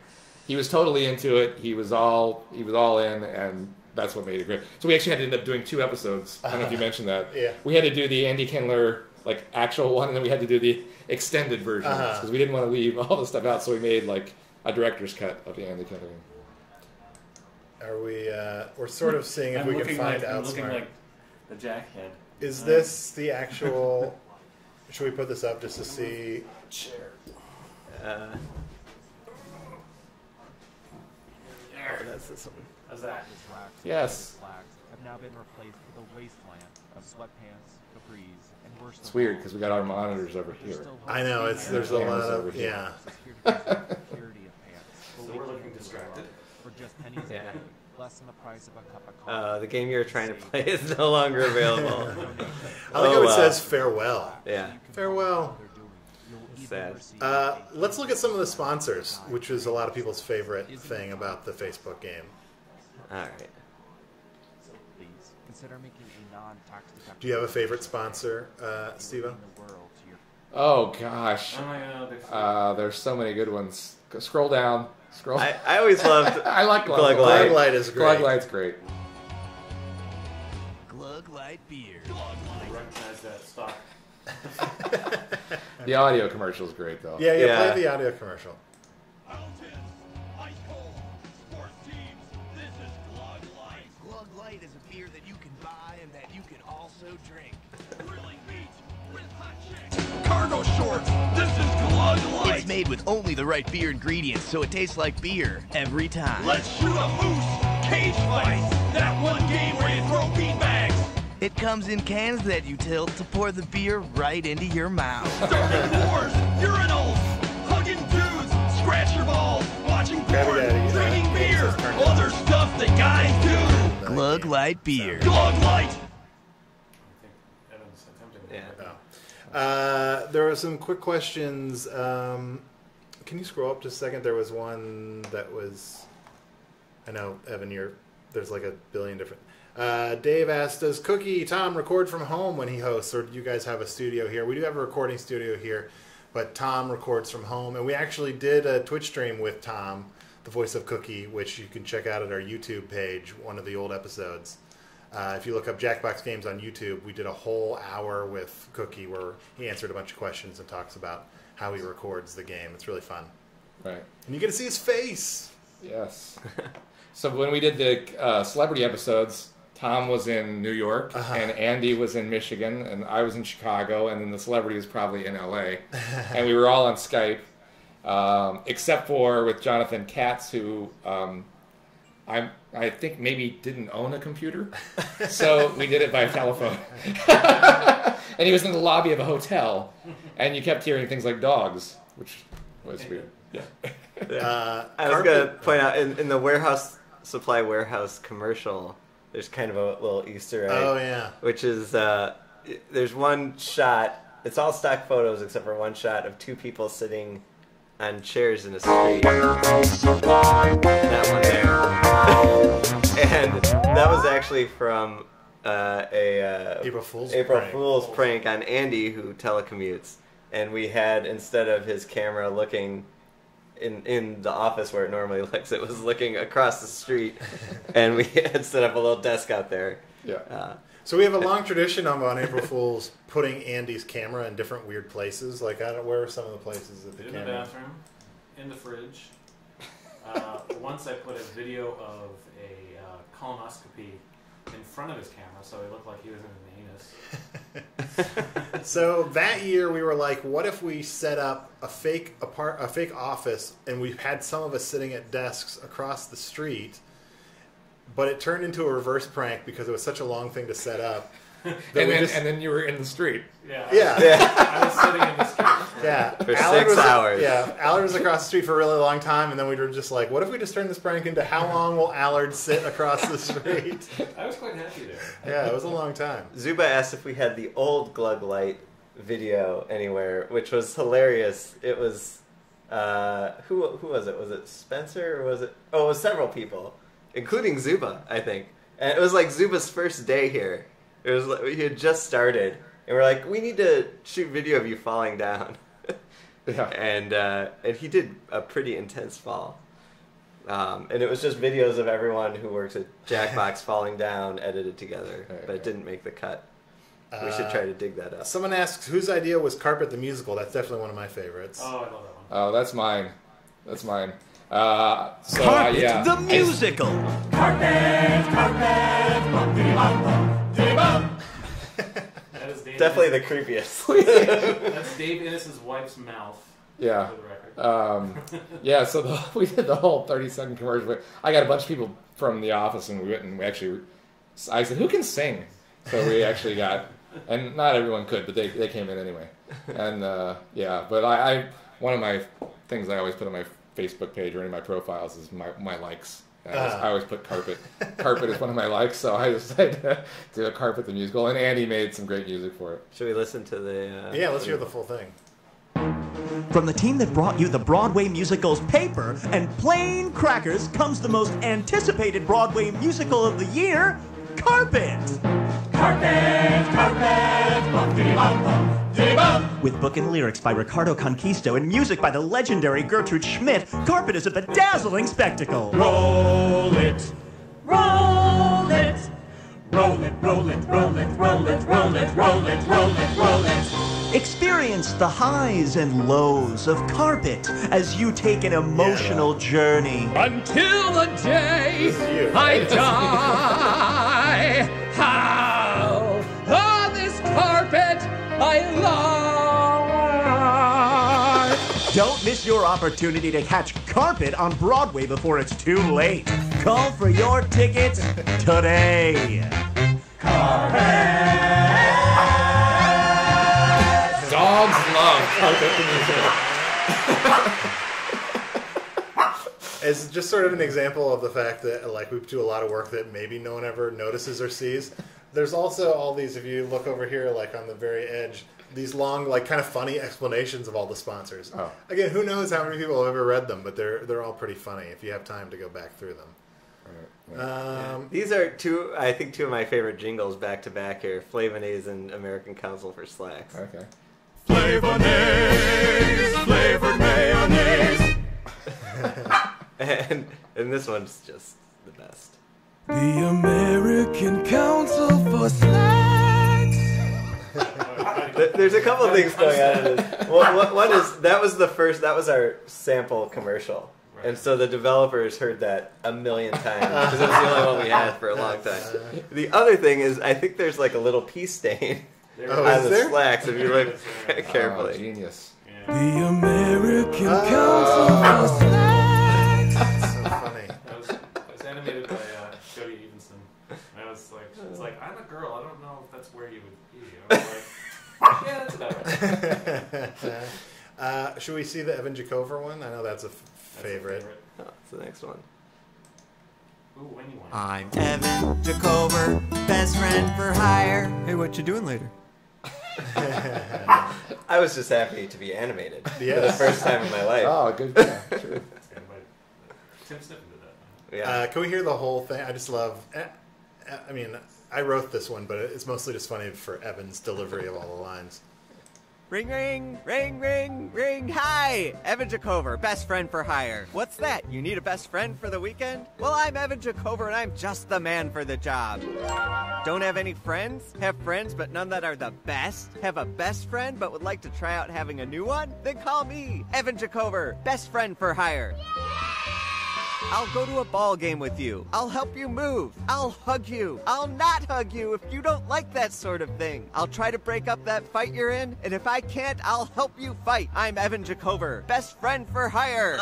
He was totally into it. He was all he was all in, and that's what made it great. So we actually had to end up doing two episodes. I don't uh-huh. know if you mentioned that. Yeah, we had to do the Andy Kindler like actual one, and then we had to do the extended version because uh-huh. we didn't want to leave all the stuff out. So we made like a director's cut of the Andy Kindler. Are we? Uh, we're sort of seeing if I'm we can find like, out. I'm looking like the jackhead. Is this the actual... Should we put this up just to see... Uh, oh, that's this one. How's that? Yes. It's weird, because we got our monitors over here. I know, it's there's a lot of... Yeah. So we're looking distracted. Yeah. Less than the price of a cup of coffee. Uh, the game you're trying to play is no longer available. I think oh, it uh, says farewell. Yeah. Farewell. Sad. Uh, let's look at some of the sponsors, which is a lot of people's favorite thing about the Facebook game. All right. Do you have a favorite sponsor, uh, Steve-O? Oh, gosh. Uh, there's so many good ones. Scroll down. Scroll. I, I always loved. I like Glug Light. Glug Light is great. Glug Light's great. Glug Light beer. Glug Light. Recognize that stock. The audio commercial is great, though. Yeah, yeah, yeah. Play the audio commercial. Mountains, ice cold, sports teams. This is Glug Light. Glug Light is a beer that you can buy and that you can also drink. Grilling meat with hot chicks. Cargo shorts. This is Glug Light. It's made with only the right beer ingredients, so it tastes like beer every time. Let's shoot a moose, cage fights, that one game where you throw bean bags. It comes in cans that you tilt to pour the beer right into your mouth. Starting wars, urinals, hugging dudes, scratch your balls, watching porn, drinking beer, other stuff that guys do. Glug Light beer. Glug Light. Yeah. Uh, there were some quick questions. Um, can you scroll up just a second? There was one that was... I know, Evan, you're... There's like a billion different... Uh, Dave asked, does Cookie, Tom, record from home when he hosts? Or do you guys have a studio here? We do have a recording studio here, but Tom records from home. And we actually did a Twitch stream with Tom, the voice of Cookie, which you can check out at our YouTube page, one of the old episodes. Uh, if you look up Jackbox Games on YouTube, we did a whole hour with Cookie where he answered a bunch of questions and talks about how he records the game. It's really fun. Right. And you get to see his face. Yes. So when we did the uh, celebrity episodes, Tom was in New York, uh-huh. and Andy was in Michigan, and I was in Chicago, and then the celebrity was probably in L A And we were all on Skype, um, except for with Jonathan Katz, who... Um, I I think maybe didn't own a computer, so we did it by telephone. And he was in the lobby of a hotel, and you kept hearing things like dogs, which was weird. Yeah. Uh, I was going to point out in, in the warehouse supply warehouse commercial, there's kind of a little Easter egg. Oh yeah. Which is uh, there's one shot. It's all stock photos except for one shot of two people sitting on chairs in the street. That one there. And that was actually from uh, a uh, April Fool's April prank. Fool's prank on Andy, who telecommutes. And we had, instead of his camera looking in in the office where it normally looks, it was looking across the street. And we had set up a little desk out there. Yeah. Uh, So we have a long tradition of, on April Fools, putting Andy's camera in different weird places. Like, I don't, where are some of the places that the in camera? In the bathroom, in the fridge. Uh, once I put a video of a uh, colonoscopy in front of his camera, so it looked like he was in an anus. So that year we were like, what if we set up a fake apart, a fake office, and we had some of us sitting at desks across the street. But it turned into a reverse prank because it was such a long thing to set up. and, then, just... and then you were in the street. Yeah. Yeah. I was sitting in the street. Yeah. For Allard six was, hours. Yeah. Allard was across the street for a really long time, and then we were just like, what if we just turned this prank into how long will Allard sit across the street? I was quite happy there. Yeah, it was a long time. Zuba asked if we had the old Glug Light video anywhere, which was hilarious. It was, uh, who, who was it? Was it Spencer or was it? Oh, it was several people. Including Zuba, I think. And it was like Zuba's first day here. It was like, he had just started. And we're like, we need to shoot video of you falling down. Yeah. And uh, and he did a pretty intense fall. Um, and it was just videos of everyone who works at Jackbox falling down, edited together. Right, but it right. didn't make the cut. Uh, we should try to dig that up. Someone asks, whose idea was Carpet the Musical? That's definitely one of my favorites. Oh, I love that one. Oh, that's mine. That's mine. Uh, so, Carpet uh, yeah. the Musical! Carpet, carpet, that is Dave definitely the creepiest. That's Dave Innes' wife's mouth. Yeah. Um, yeah, so the, we did the whole thirty second commercial. I got a bunch of people from the office and we went and we actually, I said, who can sing? So we actually got, and not everyone could, but they, they came in anyway. And uh, yeah, but I, I, one of my things I always put on my Facebook page or any of my profiles is my, my likes. I always, uh. I always put carpet. Carpet is one of my likes, so I decided to do a Carpet the Musical, and Andy made some great music for it. Should we listen to the... Uh, yeah, let's hear the full thing. From the team that brought you the Broadway musicals Paper and Plain Crackers comes the most anticipated Broadway musical of the year, Carpet! Carpet, carpet, bum-dee-bum-bum. With book and lyrics by Ricardo Conquisto and music by the legendary Gertrude Schmidt, Carpet is a bedazzling spectacle. Roll it, roll it, roll it, roll it, roll it, roll it, roll it, roll it, roll it, roll it. Experience the highs and lows of Carpet as you take an emotional journey. Until the day I die, how on this carpet I love. Don't miss your opportunity to catch Carpet on Broadway before it's too late. Call for your tickets today. Carpet. Dogs love Carpet the Musical. It's just sort of an example of the fact that, like, we do a lot of work that maybe no one ever notices or sees. There's also all these, if you look over here, like on the very edge, these long, like kind of funny explanations of all the sponsors. Oh. Again, who knows how many people have ever read them, but they're they're all pretty funny if you have time to go back through them. All right, yeah. Um, yeah. These are two, I think, two of my favorite jingles back to back here: Flavonaise and American Council for Slacks. Okay. Flavonaise, flavored mayonnaise. and and this one's just the best. The American Council for Slacks. There's a couple of things going on in this. Well, one is, that was the first, that was our sample commercial. Right. And so the developers heard that a million times, because it was the only one we had for a long time. The other thing is, I think there's like a little pea stain oh, on the there? slacks, if you look carefully. Oh, genius. Yeah. The American oh. Council for Slacks. That's so funny. That was, that was animated argue with you. I'm like, yeah, that's about right. uh, should we see the Evan Jacober one? I know that's a f that's favorite. favorite. Oh, that's the next one. Ooh, anyone. I'm Evan Jacober, best friend for hire. Hey, what you doing later? I was just happy to be animated yes. for the first time in my life. Oh, good. Yeah, sure. Yeah. Uh, can we hear the whole thing? I just love. I mean, I wrote this one, but it's mostly just funny for Evan's delivery of all the lines. Ring, ring, ring, ring, ring. Hi, Evan Jacober, best friend for hire. What's that? You need a best friend for the weekend? Well, I'm Evan Jacober, and I'm just the man for the job. Don't have any friends? Have friends, but none that are the best? Have a best friend, but would like to try out having a new one? Then call me, Evan Jacober, best friend for hire. I'll go to a ball game with you. I'll help you move. I'll hug you. I'll not hug you if you don't like that sort of thing. I'll try to break up that fight you're in, and if I can't, I'll help you fight. I'm Evan Jacober, best friend for hire.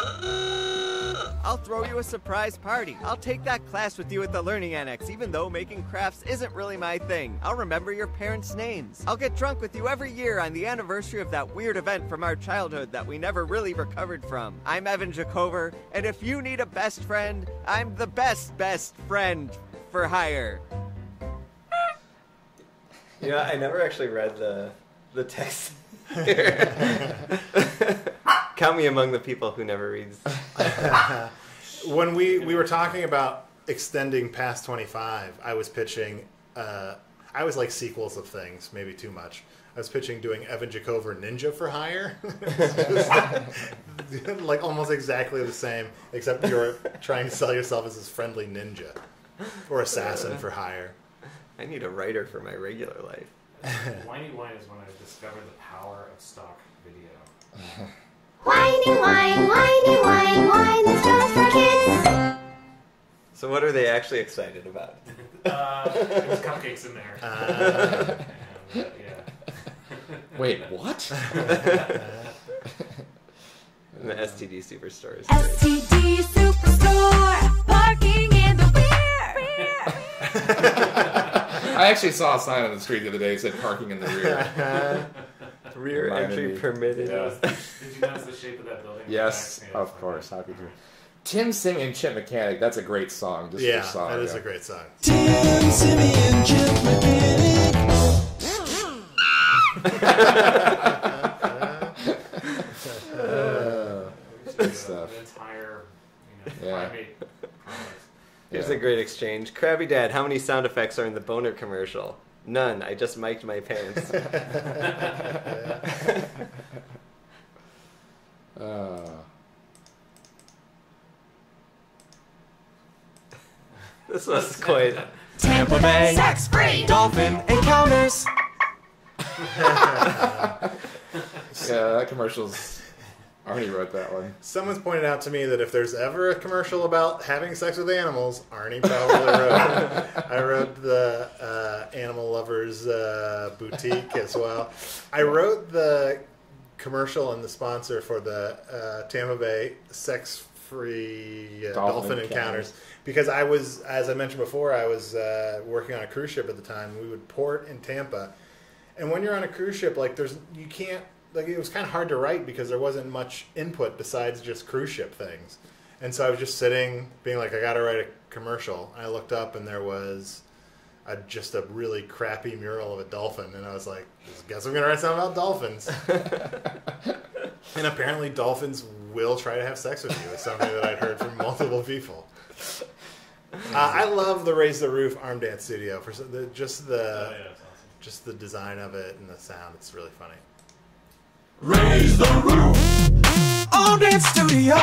I'll throw you a surprise party. I'll take that class with you at the Learning Annex, even though making crafts isn't really my thing. I'll remember your parents' names. I'll get drunk with you every year on the anniversary of that weird event from our childhood that we never really recovered from. I'm Evan Jacober, and if you need a best friend, I'm the best best friend for hire. You know, I never actually read the, the text here. Count me among the people who never reads. When we, we were talking about extending past twenty-five, I was pitching, uh, I was like sequels of things, maybe too much. I was pitching doing Evan Jacober Ninja for Hire. Just, like almost exactly the same, except you're trying to sell yourself as this friendly ninja or assassin for hire. I need a writer for my regular life. Whiny Wine is when I discovered the power of stock video. Whiny wine, whiny wine, wine is just for kids. So what are they actually excited about? uh, there's cupcakes in there. Uh, and, uh, yeah. Wait, what? In the S T D Superstore. S T D Superstore, parking in the rear. I actually saw a sign on the street the other day that said parking in the rear. Rear entry permitted. Yeah. Did you notice the shape of that building? Yes, of course. How could you? Tim Simeon Chip Mechanic. That's a great song. Just yeah, song, that is yeah. a great song. Tim Simeon Chip Mechanic. uh, good stuff. An entire, you know, yeah. primate. Here's yeah. a great exchange. Krabby Dad, how many sound effects are in the boner commercial? None. I just mic'd my pants. uh. This was quite... Tampa Bay, sex-free, dolphin encounters. Yeah, that commercial's... Arnie wrote that one. Someone's pointed out to me that if there's ever a commercial about having sex with animals, Arnie probably wrote it. I wrote the uh, Animal Lovers uh, Boutique as well. I wrote the commercial and the sponsor for the uh, Tampa Bay sex-free uh, dolphin, dolphin encounters. Because I was, as I mentioned before, I was uh, working on a cruise ship at the time. We would port in Tampa. And when you're on a cruise ship, like, there's you can't... Like, it was kind of hard to write because there wasn't much input besides just cruise ship things. And so I was just sitting, being like, I got to write a commercial. And I looked up, and there was a, just a really crappy mural of a dolphin. And I was like, guess I'm going to write something about dolphins. And apparently dolphins will try to have sex with you. It's something that I'd heard from multiple people. Uh, I love the Raise the Roof Arm Dance Studio. for the, just the, oh, yeah, that's awesome. Just the design of it and the sound. It's really funny. Raise the roof on that studio.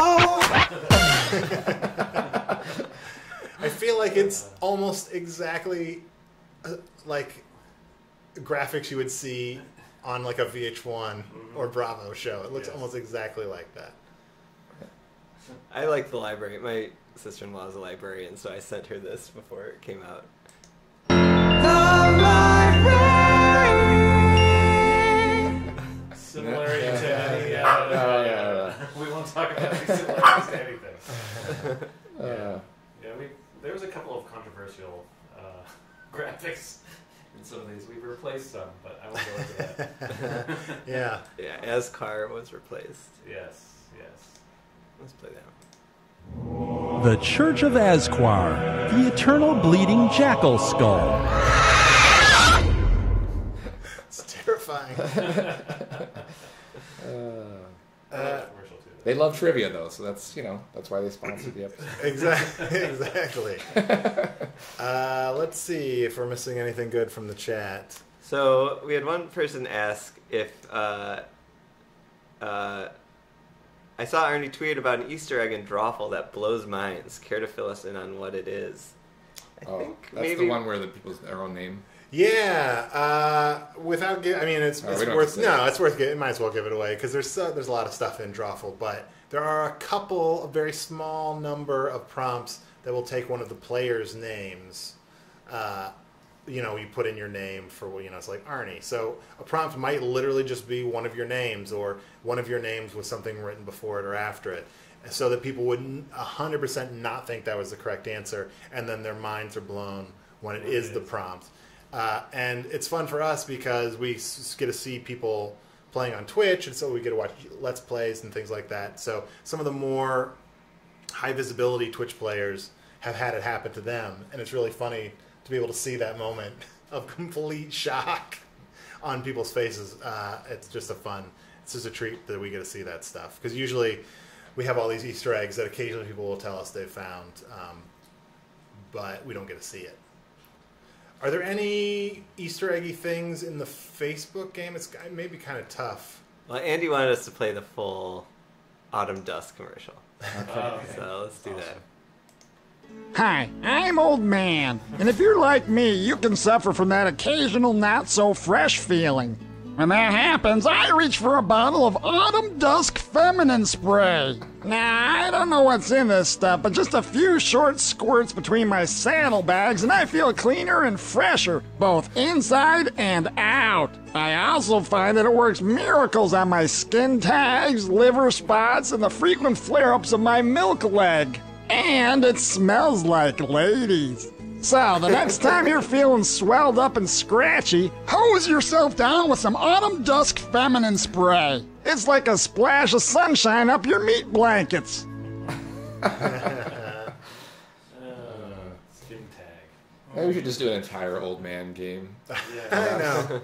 I feel like it's almost exactly uh, like graphics you would see on like a V H one mm-hmm. or Bravo show. It looks yes. almost exactly like that. I like the library. My sister-in-law is a librarian, so I sent her this before it came out. The library. Similar yeah. to any, uh, uh, yeah, yeah. we won't talk about any similarities to anything. Yeah, yeah we, there was a couple of controversial uh, graphics in some of these. We've replaced some, but I won't go into that. yeah. Yeah, Ascar was replaced. Yes, yes. Let's play that one. The Church of Asquar, the eternal bleeding jackal skull. It's terrifying. uh, uh, They love trivia, though, so that's, you know, that's why they sponsored the episode. Exactly. Exactly. uh, let's see if we're missing anything good from the chat. So we had one person ask if, uh, uh, I saw Arnie tweet about an Easter egg in Drawful that blows minds. Care to fill us in on what it is? I oh, think that's maybe... the one where the people's their own name. Yeah, uh, without giving, I mean, it's, oh, it's worth, no, it. it's worth, it might as well give it away, because there's, uh, there's a lot of stuff in Drawful, but there are a couple, a very small number of prompts that will take one of the players' names. Uh, you know, you put in your name for, you know, it's like Arnie. So a prompt might literally just be one of your names, or one of your names with something written before it or after it, so that people would one hundred percent not think that was the correct answer, and then their minds are blown when it, it is, is the prompt. Uh, and it's fun for us because we s get to see people playing on Twitch, and so we get to watch Let's Plays and things like that. So some of the more high-visibility Twitch players have had it happen to them, and it's really funny to be able to see that moment of complete shock on people's faces. Uh, it's just a fun, it's just a treat that we get to see that stuff. Because usually we have all these Easter eggs that occasionally people will tell us they've found, um, but we don't get to see it. Are there any Easter eggy things in the Facebook game? It's maybe kind of tough. Well, Andy wanted us to play the full Autumn Dust commercial. Oh, okay. So let's do awesome. that. Hi, I'm Old Man, and if you're like me, you can suffer from that occasional not-so-fresh feeling. When that happens, I reach for a bottle of Autumn Dusk Feminine Spray. Now, I don't know what's in this stuff, but just a few short squirts between my saddlebags, and I feel cleaner and fresher, both inside and out. I also find that it works miracles on my skin tags, liver spots, and the frequent flare-ups of my milk leg. And it smells like ladies. So, the next time you're feeling swelled up and scratchy, hose yourself down with some Autumn Dusk Feminine Spray. It's like a splash of sunshine up your meat blankets. uh, skin tag. Maybe we should just do an entire Old Man game. Yeah, I know.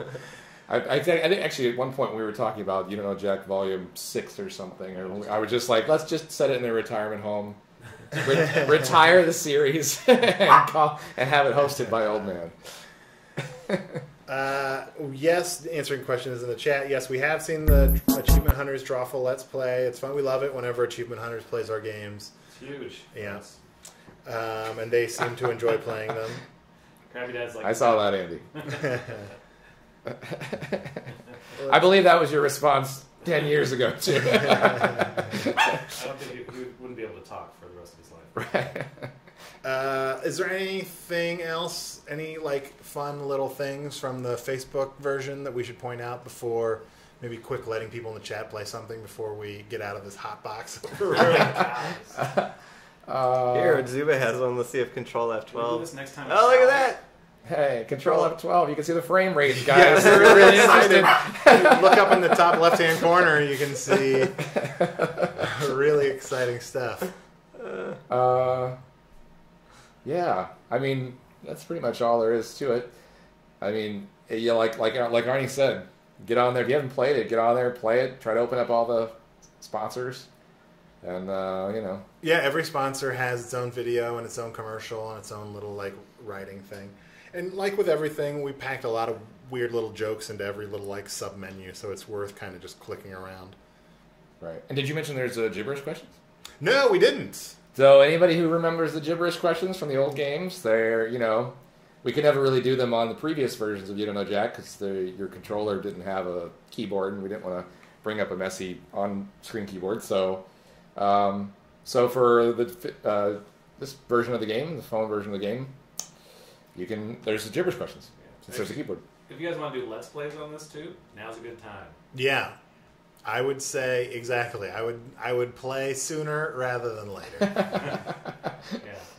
I, I, think, I think actually at one point we were talking about You Don't Know Jack Volume six or something. Or I was just like, let's just set it in their retirement home. Ret retire the series and, call, and have it hosted by Old Man. uh, yes, answering questions in the chat. Yes, we have seen the Achievement Hunters Drawful Let's Play. It's fun. We love it whenever Achievement Hunters plays our games. It's huge. Yeah. Um, and they seem to enjoy playing them. Krabby Dad's like, I saw that, Andy. I believe that was your response ten years ago, too. I don't think you wouldn't be able to talk for the rest of his life. Right. Uh, is there anything else, any like fun little things from the Facebook version that we should point out before maybe quick letting people in the chat play something before we get out of this hot box? uh, Here, Zuba has one. Let's see if Control F twelve. We'll do this next time. Oh, look at that. Hey, Control F twelve. You can see the frame rate, guys. Yes, we're really excited. Look up in the top left-hand corner. You can see really exciting stuff. Uh, yeah. I mean, that's pretty much all there is to it. I mean, yeah, like like like Arnie said, get on there. If you haven't played it, get on there, play it. Try to open up all the sponsors, and uh, you know. Yeah, every sponsor has its own video and its own commercial and its own little like writing thing. And like with everything, we packed a lot of weird little jokes into every little like sub menu, so it's worth kind of just clicking around. Right. And did you mention there's uh, gibberish questions? No, we didn't. So anybody who remembers the gibberish questions from the old games, they're, you know, we could never really do them on the previous versions of You Don't Know Jack because your controller didn't have a keyboard, and we didn't want to bring up a messy on-screen keyboard. So, um, so for the uh, this version of the game, the phone version of the game. You can, there's the gibberish questions, yeah. Since there's a keyboard. If you guys want to do Let's Plays on this too, now's a good time. Yeah. I would say, exactly. I would I would play sooner rather than later. Yeah.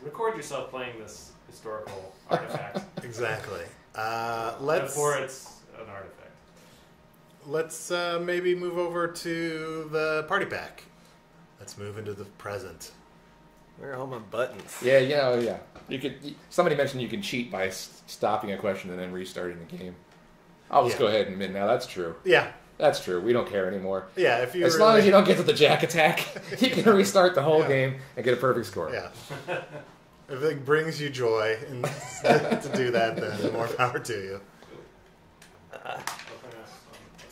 Record yourself playing this historical artifact. Exactly. Uh, let's, Before it's an artifact. Let's uh, maybe move over to the party pack. Let's move into the present. Where are all my buttons? Yeah, you know, yeah. You could. Somebody mentioned you can cheat by stopping a question and then restarting the game. I'll just yeah. go ahead and admit now that's true. Yeah. That's true. We don't care anymore. Yeah, if you as really... long as you don't get to the jack attack, you can restart the whole yeah. game and get a perfect score. Yeah. If it brings you joy and to do that, then more power to you. Uh,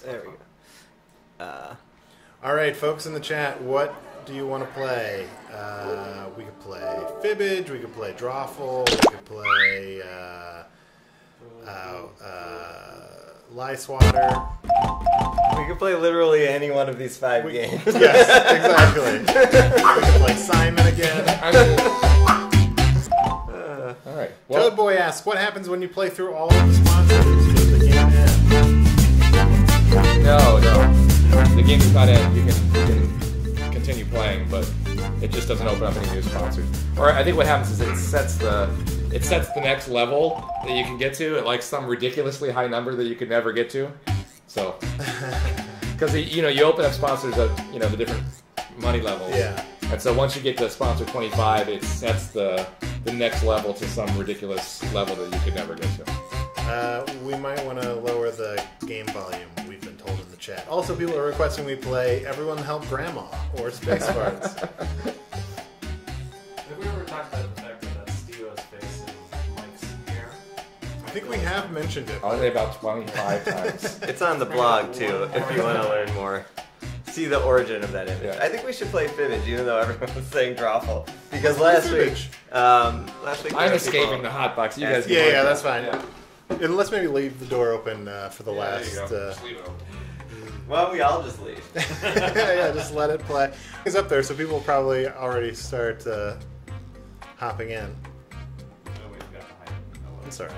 there we go. Uh, All right, folks in the chat, what do you want to play? Uh, we could play Fibbage. We could play Drawful. We could play uh, uh, uh, Lyswater. We could play literally any one of these five we, games. Yes, exactly. We could play Simon again. Uh, all right. Well, Toad Boy asks, what happens when you play through all of the sponsors? Does the game end? No, no. The game does not end. You can, you can continue playing, but it just doesn't open up any new sponsors. Or I think what happens is it sets the it sets the next level that you can get to at like some ridiculously high number that you could never get to. So, because you know you open up sponsors of you know the different money levels, yeah. And so once you get to sponsor twenty-five, it sets the the next level to some ridiculous level that you could never get to. Uh, we might want to lower the game volume. We've been told in the chat. Also, people are requesting we play "Everyone Help Grandma" or Space Farts. Have we ever talked about the fact that that's Steve-O's face and Mike's hair? I think we have mentioned it. I'll say about twenty-five times. It's on the blog, too, if you want to learn more. See the origin of that image. Yeah. I think we should play Fibbage, even though everyone was saying Drawful. Because last week, um, last week... I'm escaping the hot box. You guys yeah, yeah, yeah, that's fine. Yeah. Yeah, let's maybe leave the door open uh, for the yeah, last... There you go. Uh, just leave it open. Why don't we all just leave? Yeah, just let it play. It's up there, so people will probably already start uh, hopping in. No, we've got to hide it. Hello. It's all right.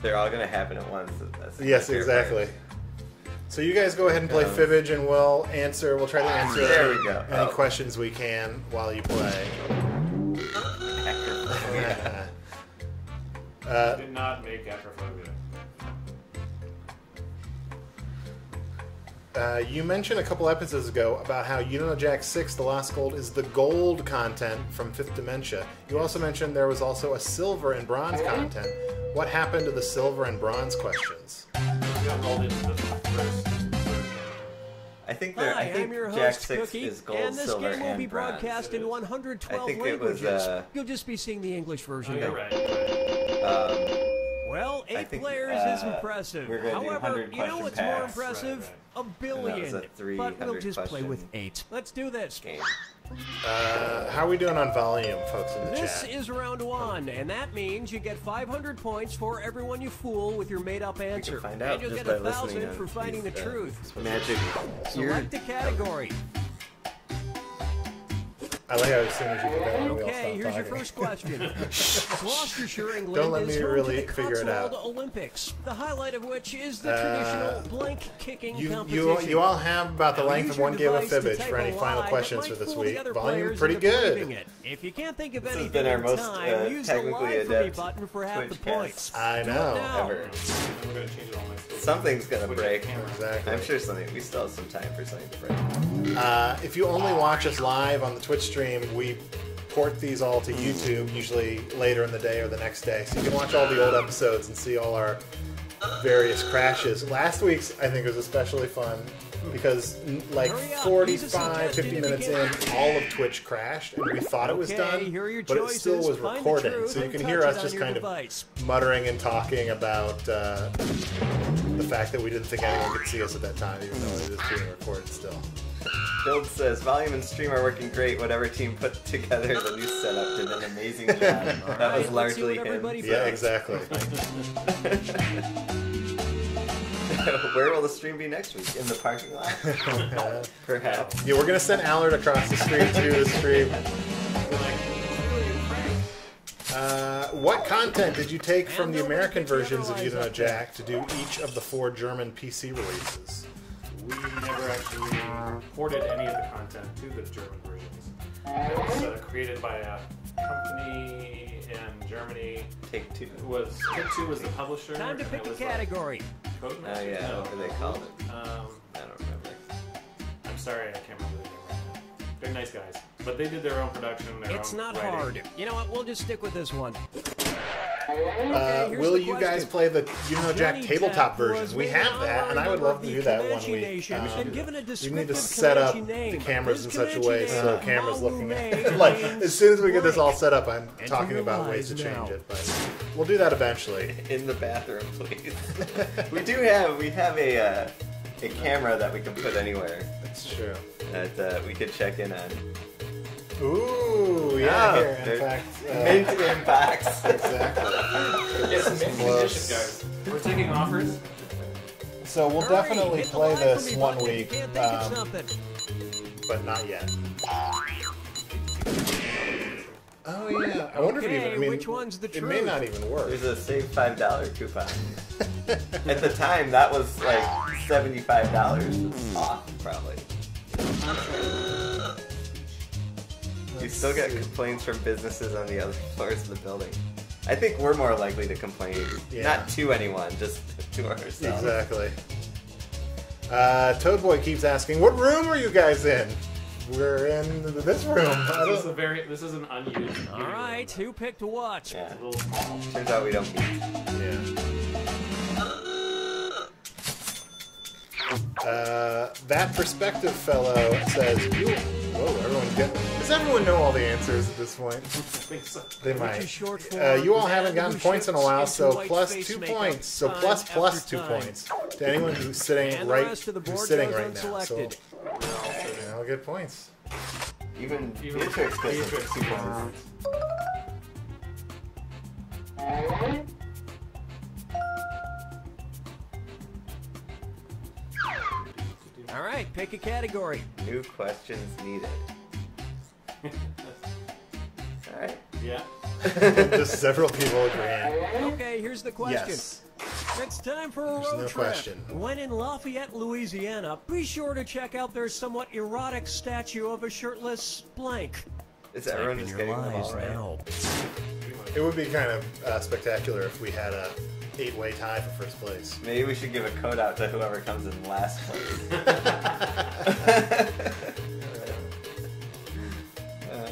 They're all going to happen at once. That's yes, exactly. Brain. So you guys go ahead and play um, Fibbage, and we'll answer. We'll try to answer there we go. any oh. questions we can while you play. uh, Did not make acrophobia. Uh, you mentioned a couple episodes ago about how You Don't Know Jack six, The Lost Gold, is the gold content from Fifth Dementia. You also mentioned there was also a silver and bronze content. What happened to the silver and bronze questions? I think there. Hi, I think I'm your host, Jack six Cookie, is gold, and this silver, game will and be bronze. Broadcast in one hundred twelve languages. Was, uh, You'll just be seeing the English version. Oh, right. Um, well, eight think, players uh, is impressive. However, you know what's pass. more impressive? Right, right. A billion, a but we'll just play with eight. Let's do this. Game. Uh, how are we doing on volume, folks in the this chat? This is round one, and that means you get five hundred points for everyone you fool with your made-up answer. You find out and you'll just get one thousand for finding these, the uh, truth. Magic. Select a category. I like how as soon as you get down, okay, stop here's talking. Your first question. Gloucestershire, England, Don't let me is home really to the figure it out. Olympics, the highlight of which is the uh, traditional blank kicking you, competition. You, you all have about the now length of one game of Fibbage for any final questions for this week. Volume pretty good. It. If you can't think of this anything has been our most time, uh, use technically the adept button for half the points. I know. Ever. Something's gonna break. Exactly. I'm sure something. We still have some time for something to break. Uh, if you only watch us live on the Twitch stream. Stream, we port these all to YouTube, usually later in the day or the next day, so you can watch all the old episodes and see all our various crashes. Last week's, I think, was especially fun because like forty-five, fifty minutes in, all of Twitch crashed, and we thought it was done, but it still was recorded, so you can hear us just kind of muttering and talking about uh, the fact that we didn't think anyone could see us at that time, even though it is being recorded still. Build says, volume and stream are working great. Whatever team put together the new setup did an amazing job. That right, was largely him. Yeah, exactly. Where will the stream be next week? In the parking lot? Perhaps. Yeah, we're going to send Allard across the street to the stream. Uh, what content did you take from the American versions of You Don't Know Jack to do each of the four German P C releases? We never actually ported any of the content to the German versions. It was uh, created by a company in Germany. Take Two. It was Take Two was the publisher. Time to pick a category. Like oh yeah, no. What do they call it? Um, I don't remember. I'm sorry, I can't remember the name right now. They're nice guys, but they did their own production. Their it's own not writing. Hard. You know what? We'll just stick with this one. Uh, okay, will you question. guys play the You Know Jack tabletop version? We have that, and I would love to do that one week. Um, we need to set up the cameras in such a way so the camera's looking at like, as soon as we get this all set up, I'm talking about ways to change it, but we'll do that eventually. In the bathroom, please. We do have, we have a, uh, a camera that we can put anywhere. That's true. That uh, we could check in on. Ooh, yeah, oh, here, in fact. Uh, mint in box. Exactly. Yes, mint condition, guys. We're taking offers. So we'll Hurry, definitely play this me, one week, um, but not yet. Oh, yeah. I wonder okay, if it even, I mean, which one's the it truth? May not even work. There's a save five dollar coupon. At the time, that was like seventy-five dollars mm. off, probably. We still get complaints from businesses on the other floors of the building. I think we're more likely to complain, yeah. not to anyone, just to ourselves. Exactly. Uh, Toadboy keeps asking, "What room are you guys in?" We're in this room. This is a very. This is an unused. All right, who picked what? Yeah. Turns out we don't meet. Yeah. Uh, that perspective fellow says, "You." Whoa, everyone's getting... Does everyone know all the answers at this point? They might. Uh, you all haven't gotten points in a while, so plus two points. So plus plus two points to anyone who's sitting right, who's sitting right now. So, you know, get points. Even Beatrix gets two points. All right, pick a category. New questions needed. All right. Yeah. Just several people agreeing. Okay, here's the question. Yes. It's time for a There's road no trip. Question. When in Lafayette, Louisiana, be sure to check out their somewhat erotic statue of a shirtless blank. Is everyone just getting them all right? Now. It would be kind of uh, spectacular if we had a eight-way tie for first place. Maybe we should give a code out to whoever comes in last place. uh,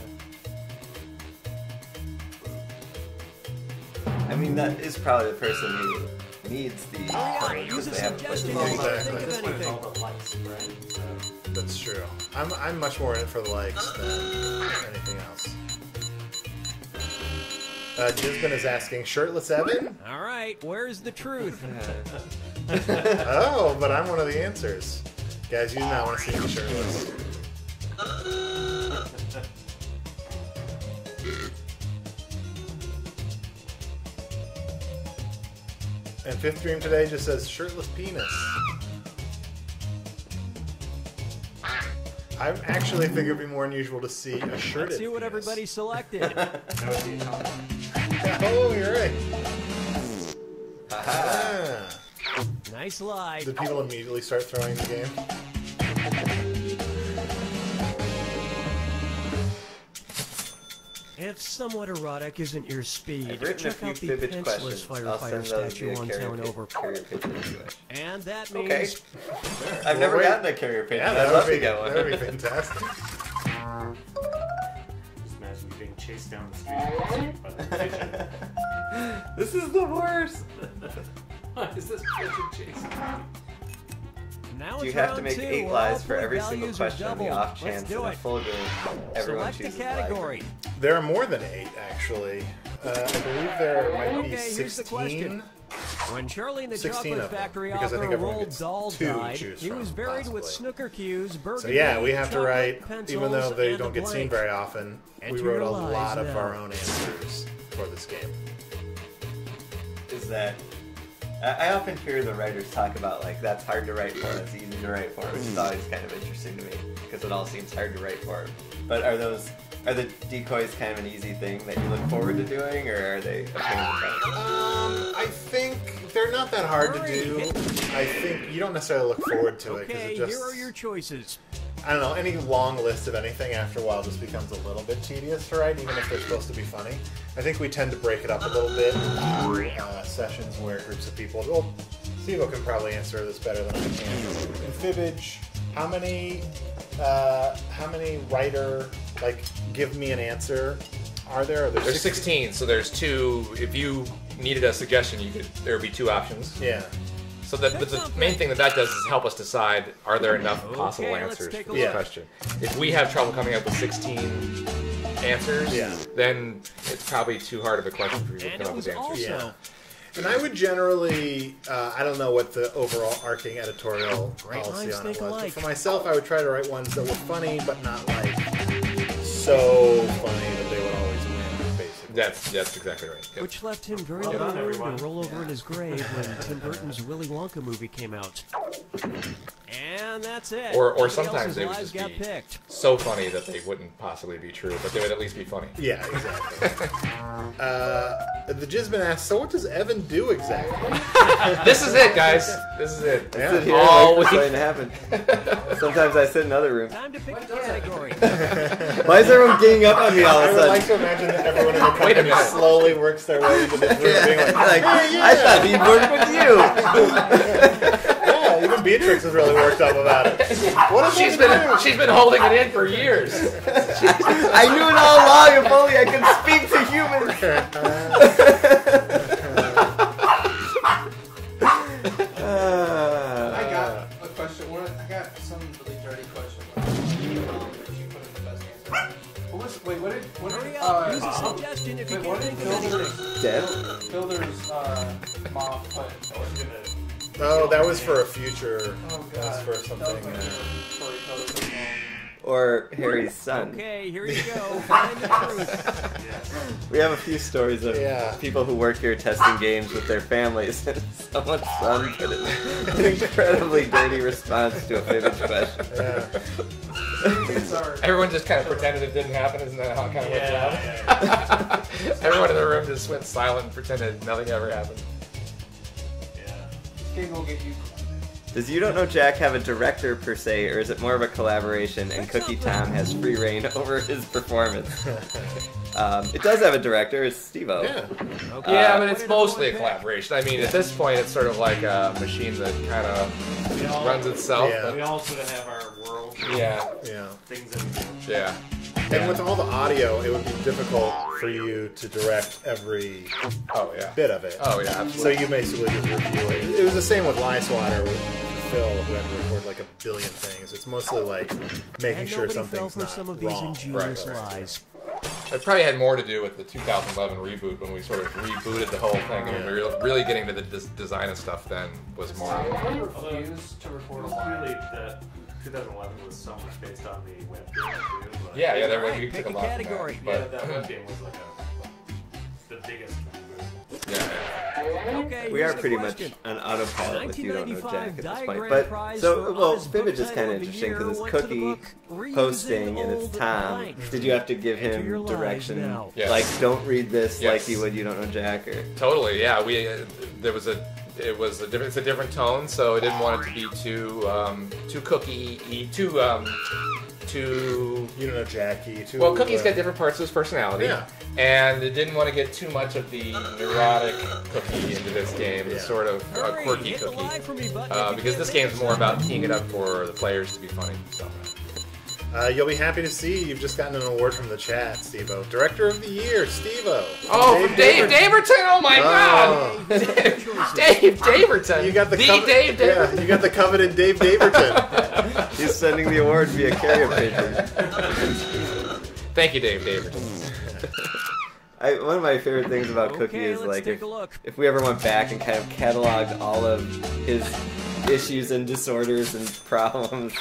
I mean, that is probably the person who needs the code because they haven't played the game. That's true. I'm, I'm much more in it for the likes than anything else. Uh, Gisbin is asking, shirtless Evan? All right, where's the truth? Oh, but I'm one of the answers. Guys, you do not want to see me shirtless. And Fifth Dream today just says, shirtless penis. I actually think it would be more unusual to see a shirted Let's see what penis. Everybody selected. That would be a top one. Oh, you're right. Ah. Nice lie. The people immediately start throwing the game. If somewhat erotic isn't your speed, check out the Fibbage firefighter statue on town over. And that means okay. sure. I've never well, gotten a carrier pigeon. Yeah, I'd love be, to get one. That would be fantastic. Being chased down the street by the pigeon. This is the worst! Why is this pigeon chasing me? Do you have to make eight lies for every single question on the off chance in a full game? Everyone chooses lies. There are more than eight, actually. Uh, I believe there might be sixteen. When Charlie in the Chocolate Factory author Roald Dahl died, he was buried with snooker cues, burgundy, so yeah, we have to write, even though they don't get seen very often, we wrote a lot of our own answers for this game. Is that... I often hear the writers talk about, like, that's hard to write for, that's easy to write for, which is always kind of interesting to me, because it all seems hard to write for. But are those... Are the decoys kind of an easy thing that you look forward to doing, or are they a pain in the butt? Um, I think they're not that hard to do. I think you don't necessarily look forward to it because it just... Okay, here are your choices. I don't know, any long list of anything after a while just becomes a little bit tedious to write, even if they're supposed to be funny. I think we tend to break it up a little bit in uh, sessions where groups of people, well, Steve-O can probably answer this better than I can. In Fibbage, how many, uh, how many writer, like, give me an answer are there? Are there there's sixteen, so there's two. If you needed a suggestion, you could. There would be two options. Yeah. So that, but the main thing that that does is help us decide, are there enough possible okay, answers for the question? If we have trouble coming up with sixteen answers, yeah. then it's probably too hard of a question for you to and come up with answers. Yeah. And I would generally, uh, I don't know what the overall arcing editorial policy on it was, but for myself, I would try to write ones that were funny, but not like so funny that they would always win, basically. That's, that's exactly right. Yep. Which left him very well done, everyone. To roll over yeah. in his grave when Tim Burton's Willy Wonka movie came out. And that's it. Or, or sometimes they would just be picked. so funny that they wouldn't possibly be true, but they would at least be funny. Yeah, exactly. uh, the Jizman asks, so what does Evan do exactly? This is it, guys. This is it. That's yeah. it here. Oh, wait. Going to happen. Sometimes I sit in another room. Time to pick a category. Why is everyone getting up on me all of a sudden? I would like to imagine that everyone in the company slowly works their way into this room yeah. being like, like hey, yeah. I thought he'd work with you. Even Beatrix is really worked up about it. What she's been do? she's been holding it in for years. I knew it all along. If only I could speak to humans. uh, I got a question. I got some really dirty question. She put in the best answer. What was? Wait, what did? What did? Uh, Use a suggestion if you can think of anything. Dead. Builder's uh, mom put. I was gonna. Oh, that was for a future. Oh, God. That was for something. Uh, or Harry's son. Okay, here you go. Find the truth. We have a few stories of yeah. people who work here testing games with their families, and someone's son put in an incredibly dirty response to a Fibbage question. Yeah. Everyone just kind of pretended it didn't happen, isn't that how it kind of yeah, works out? Yeah, yeah. Everyone in the room just went silent and pretended nothing ever happened. Does You Don't Know Jack have a director per se, or is it more of a collaboration and Cookie Tom has free reign over his performance? um, it does have a director, it's Steve-O. Yeah, okay. yeah uh, but it's mostly a collaboration. I mean, at this point, it's sort of like a machine that kind of runs itself. Yeah. But we all sort of have our world. Yeah. yeah. Things that we do. Yeah. And yeah. with all the audio, it would be difficult for you to direct every oh, yeah. bit of it. Oh, yeah, absolutely. So you basically just review it. It was the same with Lieswater with Phil, who had to record like a billion things. It's mostly like making and sure something's not some of these wrong. Right, right. It probably had more to do with the two thousand eleven reboot when we sort of rebooted the whole thing. And we were really getting to the dis design of stuff then was more... I refused to record really the... twenty eleven was so much based on the web game too. But yeah, yeah, that right. you pick a, a category. That, yeah, that web game was like a, the biggest. Yeah. yeah. Okay, we are pretty question. much an autopilot with You Don't Know Jack at this point. But so, well, Fibbage is kind of interesting because it's Cookie posting and it's Tom. Blank. Did you have to give him direction? Yes. Like, don't read this yes. like you would You Don't Know Jack or totally. Yeah, we uh, there was a. It was a different, it's a different tone, so I didn't want it to be too, um, too cookie-y, too, um, too... You Don't Know Jack-y, too... Well, Cookie's uh, got different parts of his personality, yeah. and it didn't want to get too much of the neurotic Cookie into this game, yeah. the sort of uh, quirky Cookie, me, uh, because this game's more about teeing it up for the players to be funny. So. Uh, you'll be happy to see you've just gotten an award from the chat, Steve-O. Director of the Year, Steve-O. Oh, from Dave Daverton! Oh my oh. God! Dave Daverton! You got the, the Dave Daverton! Yeah, you got the coveted Dave Daverton. He's sending the award via carrier pigeon. Thank you, Dave Daverton. I, one of my favorite things about okay, Cookie is like if, if we ever went back and kind of cataloged all of his issues and disorders and problems,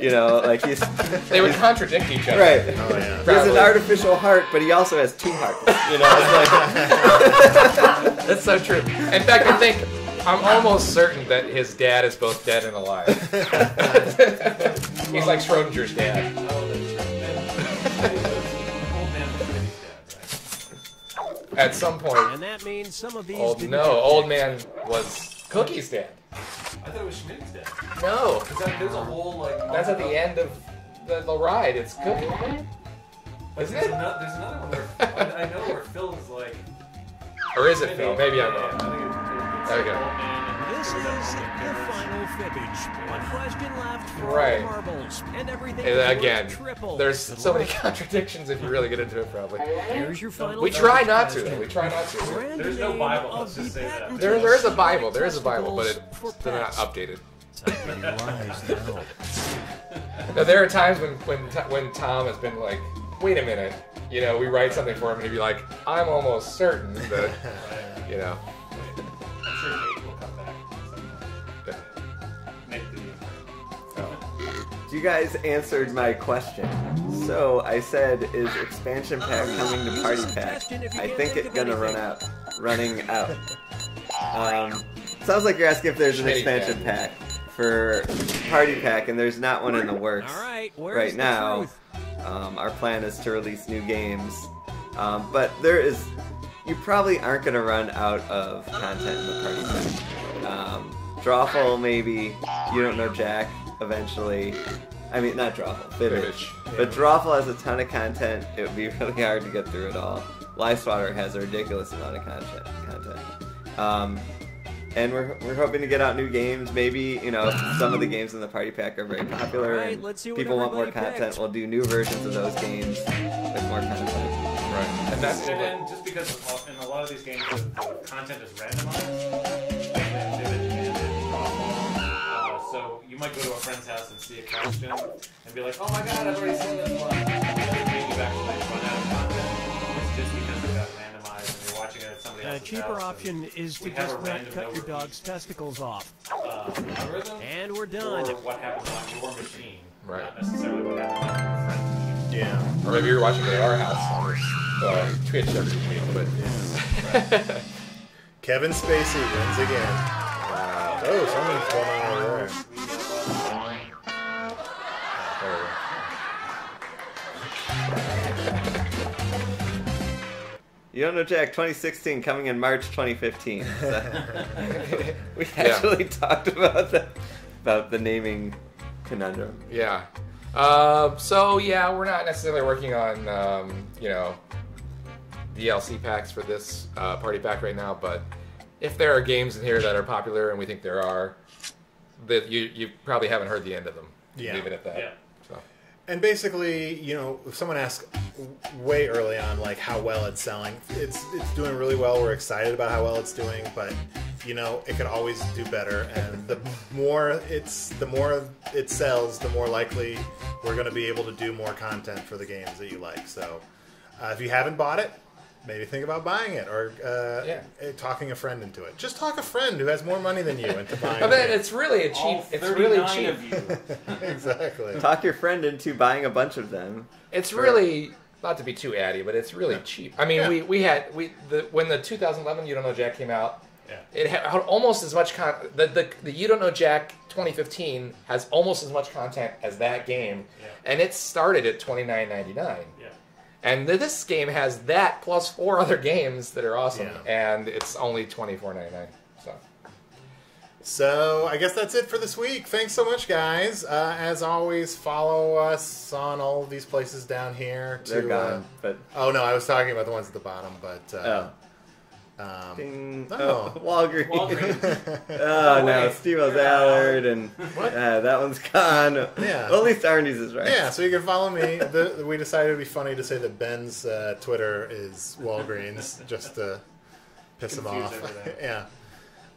you know, like he's they would he's, contradict each other. Right. Oh yeah. Probably. He has an artificial heart, but he also has two hearts. You know, it's like that's so true. In fact, I think I'm almost certain that his dad is both dead and alive. He's like Schrodinger's dad. At some point, and that means some of these old, no, old man was Cookie's dad. I thought it was Schmidt's dad. No. That, there's a whole, like... That's at the end of the, the ride. It's good. Isn't there's it? Another, there's another one where I know where Phil's like. Or is it Phil? Maybe I'm wrong. Yeah, there we go. This is the final Fibbage. One question left for right. marbles and everything. And again, there's so many contradictions if you really get into it, probably. Here's your final we try not to, though. We try not to. There's no Bible. Let's just say that. There, there is a Bible. There is a Bible, but it's, they're not updated. Now, there are times when when when Tom has been like, wait a minute. You know, we write something for him and he'd be like, I'm almost certain that, you know. I'm sure Nate will come back sometime. Nate didn't. You guys answered my question. So I said, is expansion pack coming to party pack? I think it's gonna run out. Running out. Um, sounds like you're asking if there's an expansion pack for party pack, and there's not one in the works right now. Um, our plan is to release new games, um, but there is, you probably aren't going to run out of content in the party pack. Um, Drawful maybe, You Don't Know Jack eventually, I mean not Drawful, Fibbage, but Drawful has a ton of content, it would be really hard to get through it all. Lifeswatter has a ridiculous amount of content, content. Um, and we're, we're hoping to get out new games. Maybe, you know, some of the games in the party pack are very popular. Right, and let's see what people want more content. Picked. We'll do new versions of those games with more content. Right. And that's and then just because of, in a lot of these games, the, the content is randomized. And then uh, so you might go to a friend's house and see a costume and be like, oh my god, I've already seen this one. And you actually run out of content. It's just because it got randomized. A cheaper option is to just cut your dog's testicles off. Uh, and we're done. Or what happens on your machine. Right. Not necessarily what happens on your friend's machine. Yeah. Or maybe you're watching it at our house or uh, Twitch every week. But yeah. Right. Kevin Spacey wins again. Wow. Oh, someone's falling over there. You Don't Know Jack twenty sixteen coming in March twenty fifteen. So we actually yeah. talked about the, about the naming conundrum. Yeah. Uh, so yeah, we're not necessarily working on um, you know, D L C packs for this uh, party pack right now, but if there are games in here that are popular, and we think there are, that you you probably haven't heard the end of them. Yeah. Leave it at that. Yeah. And basically, you know, if someone asks way early on, like, how well it's selling, it's it's doing really well. We're excited about how well it's doing, but, you know, it could always do better. And the more it's the more it sells, the more likely we're going to be able to do more content for the games that you like. So uh, if you haven't bought it, maybe think about buying it or uh, yeah. talking a friend into it. Just talk a friend who has more money than you into buying it. I mean, it's really a cheap. All it's really cheap. Of you. Exactly. Talk your friend into buying a bunch of them. It's for... really not to be too addy, but it's really yeah. cheap. I mean, yeah. we we had we the, when the two thousand eleven You Don't Know Jack came out, yeah. it had almost as much con. The, the the You Don't Know Jack twenty fifteen has almost as much content as that game, yeah. and it started at twenty-nine ninety-nine. Yeah. And this game has that plus four other games that are awesome, yeah. and it's only twenty-four ninety-nine. So, so I guess that's it for this week. Thanks so much, guys. Uh, as always, follow us on all of these places down here. To, They're gone. Uh, but oh no, I was talking about the ones at the bottom. But uh, oh, um, Ding. oh, oh Walgreens. Walgreens. oh no, Steve-O's Allard, and uh, that one's gone. Yeah. Well, at least Arnie's is right. Yeah, so you can follow me. The, we decided it would be funny to say that Ben's uh, Twitter is Walgreens, just to piss him off. yeah.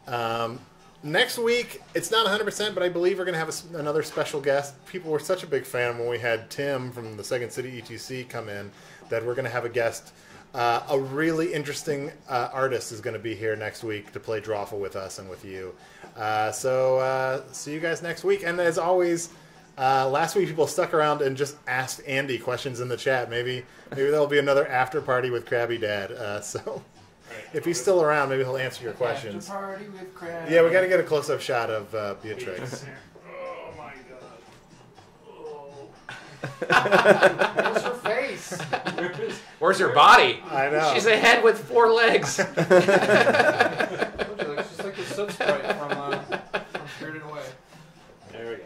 Um, next week, it's not one hundred percent, but I believe we're going to have a, another special guest. People were such a big fan when we had Tim from the Second City E T C come in that we're going to have a guest. Uh, a really interesting uh, artist is going to be here next week to play Drawful with us and with you. Uh, so uh, see you guys next week. And as always, uh, last week people stuck around and just asked Andy questions in the chat. Maybe maybe there'll be another after party with Krabby Dad. Uh, so if he's still around, maybe he'll answer your questions. After party with Krabby. Yeah, we got to get a close-up shot of uh, Beatrix. Oh my god! Oh. What's her face? Where's her body? I know. She's a head with four legs. She's like the soot sprite from, uh, from Spirited Away. There we go.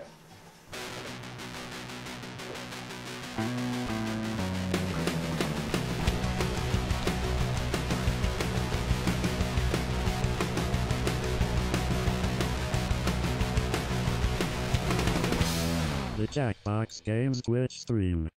The Jackbox Games Twitch stream.